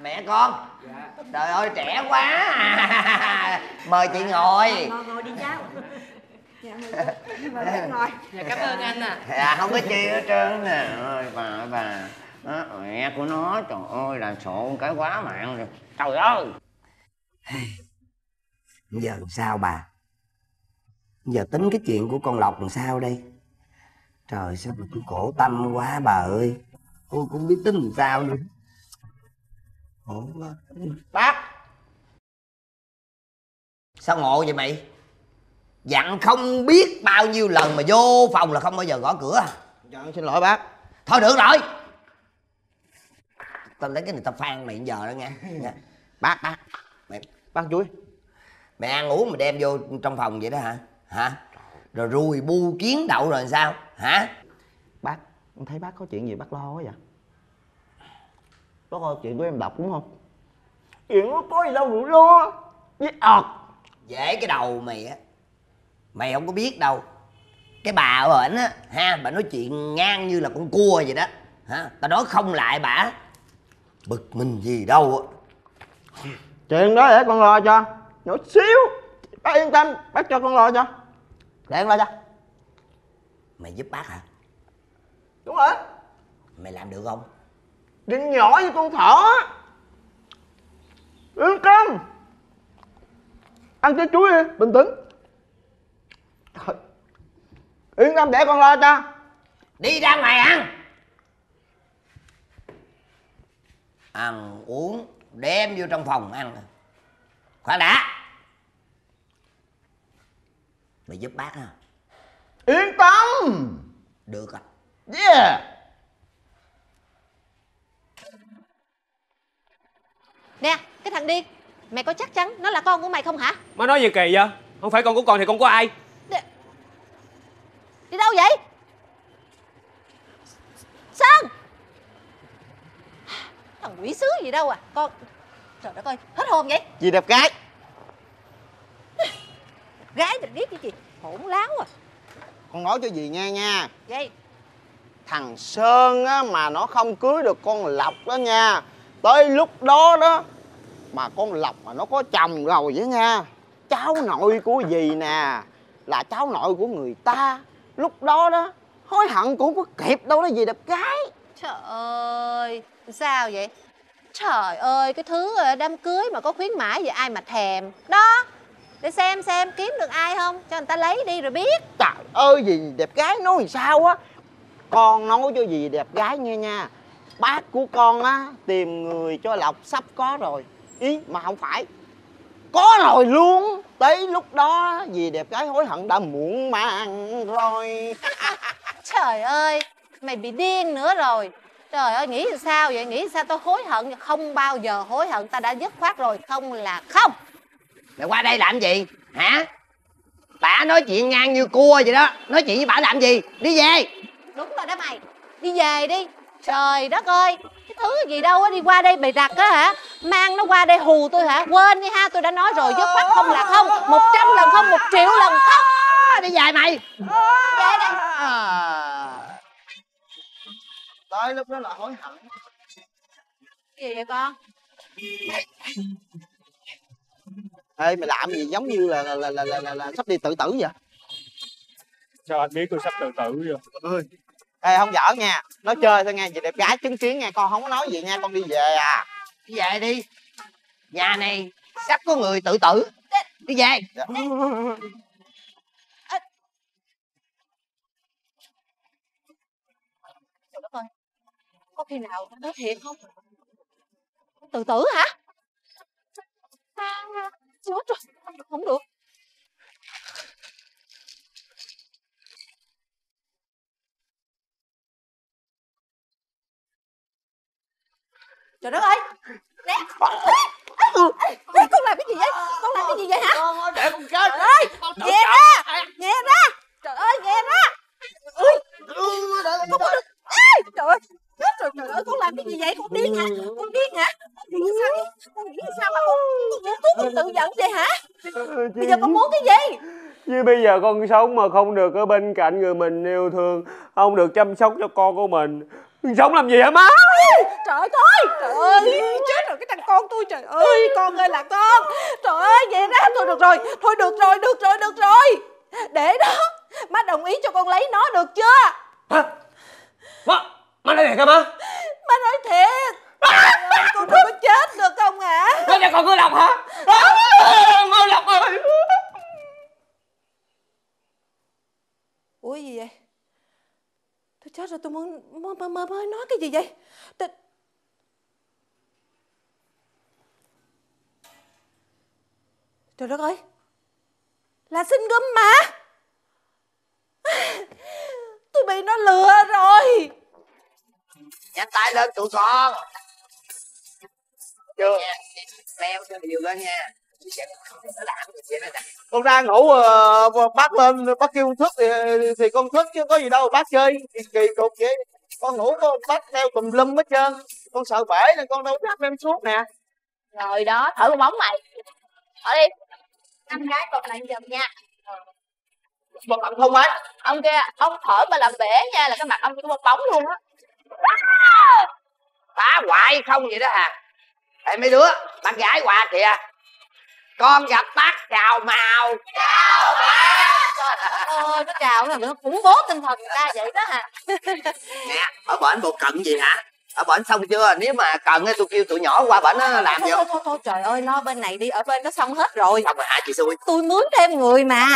Mẹ con. Dạ. Trời ơi trẻ quá. À. Mời chị ngồi. Ngồi, ngồi đi cháu. Dạ mời mẹ ngồi. Dạ cảm ơn anh ạ. À. Dạ không có chi hết trơn nè. Ôi bà bà. Đó, mẹ của nó trời ơi là sộn cái quá mạng rồi. Trời ơi. Giờ làm sao bà? Giờ tính cái chuyện của con Lộc làm sao đây? Trời sao mà cũng khổ tâm quá bà ơi. Tôi cũng biết tính làm sao nữa. Khổ quá. Bác! Sao ngộ vậy mày? Dặn không biết bao nhiêu lần mà vô phòng là không bao giờ gõ cửa. Dạ xin lỗi bác. Thôi được rồi. Tao lấy cái này tao phan mày giờ đó nghe. Bác bác mày, bác chuối. Mày ăn uống mà đem vô trong phòng vậy đó hả? Hả? Rồi rùi bu kiến đậu rồi làm sao? Hả? Bác, em thấy bác có chuyện gì bác lo quá vậy? Bác coi chuyện của em đọc đúng không? Chuyện nó có gì đâu mà lo. Với ọt. Dễ cái đầu mày á. Mày không có biết đâu. Cái bà ở bệnh á ha, bà nói chuyện ngang như là con cua vậy đó. hả? Tao nói không lại bả. Bực mình gì đâu. Chuyện đó để con lo cho. Nhỏ xíu. Bác yên tâm, bác cho con lo cho. Để con lo cho. Mày giúp bác hả? Đúng rồi. Mày làm được không? Đừng nhỏ như con thỏ. Yên tâm. Ăn trái chuối đi, bình tĩnh. Thôi. Yên tâm để con lo cho. Đi ra ngoài ăn. Ăn uống đem vô trong phòng ăn. Khoan đã. Mày giúp bác ha. Yên tâm. Được rồi. Yeah. Nè, cái thằng điên. Mày có chắc chắn nó là con của mày không hả? Má nói gì kỳ vậy? Không phải con của con thì con của ai? Đi, đi đâu vậy? Sơn. Thằng quỷ sứ gì đâu à? Con... Trời đất ơi, hết hồn vậy? Gì đẹp gái? Gái đẹp điếc chứ gì? Hỗn láo à. Con nói cho dì nghe nha. Vậy? Thằng Sơn á, mà nó không cưới được con Lộc đó nha. Tới lúc đó đó mà con Lộc mà nó có chồng rồi vậy nha. Cháu nội của dì nè, là cháu nội của người ta. Lúc đó đó hối hận cũng có kịp đâu đó dì đẹp gái. Trời ơi, sao vậy? Trời ơi, cái thứ đám cưới mà có khuyến mãi vậy ai mà thèm. Đó, để xem xem kiếm được ai không, cho người ta lấy đi rồi biết. Trời ơi, dì đẹp gái nói làm sao á. Con nói cho dì đẹp gái nghe nha. Bác của con á, tìm người cho Lộc sắp có rồi. Ý, mà không phải. Có rồi luôn. Tới lúc đó, dì đẹp gái hối hận đã muộn màng rồi. Trời ơi, mày bị điên nữa rồi. Trời ơi, nghĩ sao vậy? Nghĩ sao tao hối hận? Không bao giờ hối hận, tao đã dứt khoát rồi. Không là không. Mày qua đây làm gì? Hả? Bả nói chuyện ngang như cua vậy đó. Nói chuyện với bả làm gì? Đi về. Đúng rồi đó mày. Đi về đi. Trời đất ơi, cái thứ gì đâu á, đi qua đây bày đặt á hả? Mang nó qua đây hù tôi hả? Quên đi ha, tôi đã nói rồi, dứt khoát không là không. Một trăm lần không, một triệu lần không. Đi về mày. Về đây. Tới lúc đó là hối hận. Gì vậy con? Ê, mày làm gì giống như là là là là, là, là, là sắp đi tự tử vậy? Sao anh biết tôi sắp tự tử vậy? Ê, không giỡn nha, nói chơi thôi nghe, dì đẹp gái chứng kiến nha, con không có nói gì nha, con đi về à. Đi về đi, nhà này sắp có người tự tử, đi về. Dạ. À. Trời đất ơi, có khi nào nó thiệt không? Tự tử hả? À, chết rồi, không được. Trời đất ơi! Nè! Nè! Con làm cái gì vậy? Con làm cái gì vậy hả? Để con chết! Trời ơi! Nghe ra! Nghe ra! Trời ơi! Nghe ra! Con ơi! Trời ơi! Chết rồi! Trời ơi! Con làm cái gì vậy? Con điên hả? Con điên hả? Con nghĩ sao? Con nghĩ sao mà con muốn thuốc con tự giận vậy hả? Bây giờ con muốn cái gì? Chứ bây giờ con sống mà không được ở bên cạnh người mình yêu thương, không được chăm sóc cho con của mình, sống làm gì hả má? Trời ơi, thôi, trời ơi, chết rồi cái thằng con tôi, trời ơi, con ơi là con. Trời ơi, vậy đó, thôi được rồi, thôi được rồi, được rồi, được rồi. Để đó, má đồng ý cho con lấy nó được chưa? Hả? Má, má nói thiệt hả má? Má nói thiệt. Trời ơi, con đừng có chết được không hả? Má cho con cứ Lộc hả? Má Lộc ơi. Ủa gì vậy? Tôi chết rồi, tôi muốn mới, mới, mới nói cái gì vậy? Tôi... Trời đất ơi! Là xin gum mà! Tôi bị nó lừa rồi! Nhanh tay lên tụi con! Chưa? Leo cho nhiều lên nha! Con ra ngủ bác lên bác kêu con thức thì, thì con thức chứ có gì đâu, bác chơi kỳ cục vậy. Con ngủ con bác đeo tùm lum hết trơn, con sợ bể nên con đâu dám đem xuống nè. Rồi đó, thở con bóng mày. Thở đi. Năm gái còn lại giùm nha. Một mặt không á. Ông kia, ông thở mà làm bể nha là cái mặt ông như một bóng luôn á. Bả hoài không vậy đó à. Ê mấy đứa, bạn gái quà kìa. Con gặp bác Cào Màu. Cào Màu. Trời ơi, nó cào là nó khủng bố tinh thần người ta vậy đó hả? Nè, ở bển bộ cận gì hả? Ở bển xong chưa? Nếu mà cần tôi kêu tụi nhỏ qua bển nó làm thôi, vô. Thôi, thôi, thôi, trời ơi, lo bên này đi, ở bên nó xong hết rồi. Xong rồi hả chị Xuôi? Tôi mướn thêm người mà.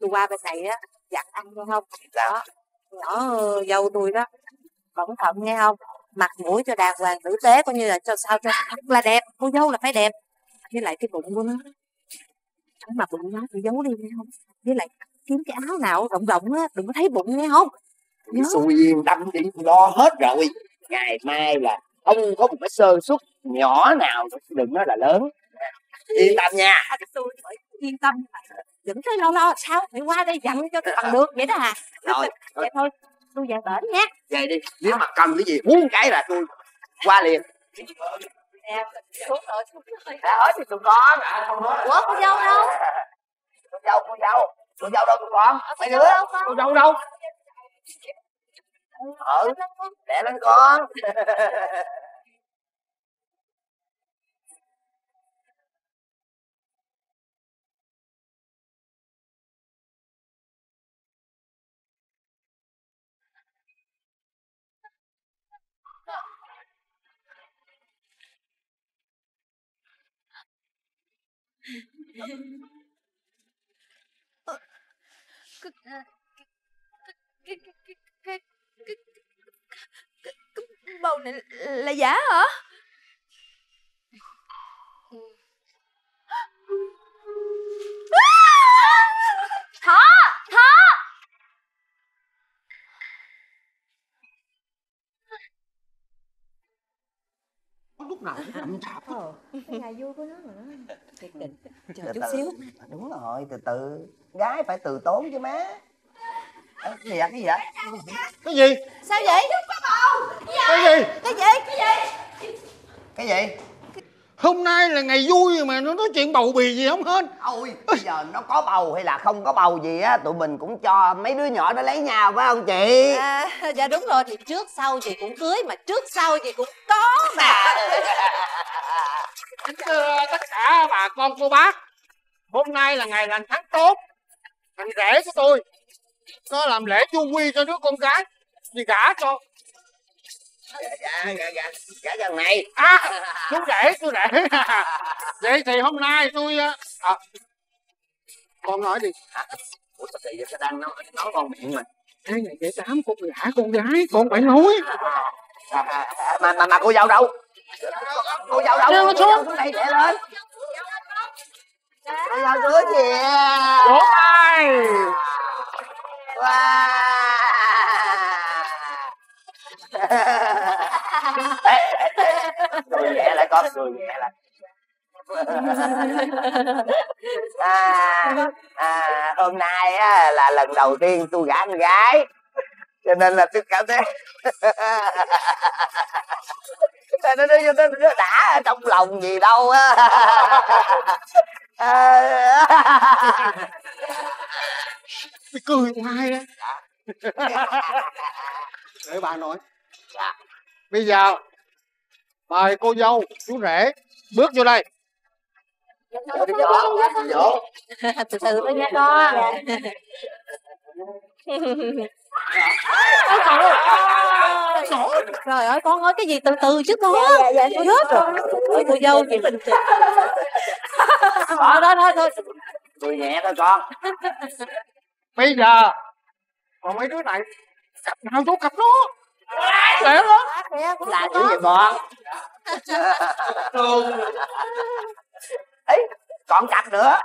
Tôi qua bên này á, dặn ăn nghe không? Đó, nhỏ dâu tôi đó, cẩn thận nghe không? Mặt mũi cho đàng hoàng tử tế, coi như là cho sao cho thật là đẹp, cô dâu là phải đẹp. Với lại cái bụng của nó, cái mặt bụng nó thì giấu đi nghe không? Với lại kiếm cái áo nào rộng rộng á, đừng có thấy bụng nghe không? Xuôi yên tâm đi, lo hết rồi. Ngày mai là không có một cái sơ suất nhỏ nào, đừng nói là lớn. Yên tâm nha. Yên tâm, vẫn thấy lo lo sao? Phải qua đây dặn cho cái bằng được vậy đó hả? Rồi, vậy thôi. Tôi về bển nhé. Về đi, nếu mà cần cái gì muốn cái là tôi qua liền. Em xuống rồi, xuống rồi. Đã hết thì tụi con. Ủa cô dâu đâu? Cô dâu, cô dâu. Cô dâu đâu tụi con? Mấy đứa. Cô dâu đâu? Ừ, đẻ lên con. Cái bầu này là giả hả? Thỏ! Thỏ! Lúc nào cũng chậm chạp á. Cái nhà vui của nó mà nó kiệt định. Chờ chút xíu. Đúng rồi, từ từ. Gái phải từ tốn chứ má. Cái gì vậy? Cái gì vậy? Cái gì? Sao vậy? Cái gì? Cái gì? Cái gì? Cái gì? Hôm nay là ngày vui mà nó nói chuyện bầu bì gì không hết. Ôi, bây giờ nó có bầu hay là không có bầu gì á, tụi mình cũng cho mấy đứa nhỏ nó lấy nhau phải không chị? À, dạ đúng rồi, thì trước sau chị cũng cưới mà trước sau chị cũng có mà. Kính thưa tất cả bà con cô bác, hôm nay là ngày lành tháng tốt, thằng rể của tôi nó làm lễ chu quy cho đứa con gái thì gả cho. Dạ, dạ, dạ, dạ dần này. À, chú rể, chú rể. Vậy thì hôm nay tôi... À, con nói đi. À, ủa, sao chị sẽ đang nói, nói con miệng mà. Cái ngày kể tám con gã con gái, con phải nói. À, à, à, mà, mà, mà cô dâu đâu? Cô dâu đâu? Cô dâu xuống đây, chạy lên. Cô dâu cưới kìa. Đúng rồi. Wow. Rồi nhẹ lại con, rồi nhẹ lại. À, à, hôm nay á, là lần đầu tiên tôi gả con gái, cho nên là tôi cảm thấy nó nó nó nó đã ở trong lòng gì đâu á. Cười hoài đó. Để bà nói. Dạ. Bây giờ mời cô dâu chú rể bước vô đây. Vô đi vô. Vô. Từ từ thôi nha con. Trời ơi con ơi, cái gì từ từ chứ con. Dạ con hết rồi. Cô dâu chị bình tĩnh. Thôi thôi thôi. Tôi nhẹ thôi con. Bây giờ còn mấy đứa này cặp nào vô cặp đó. Để đó. Là những gì bọn. Ấy, còn cặp nữa.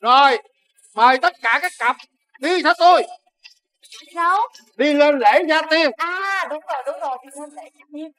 Rồi, mời tất cả các cặp đi theo tôi. Đâu? Đi lên lễ gia tiên. À, đúng rồi, đúng rồi, đi lên lễ gia tiên.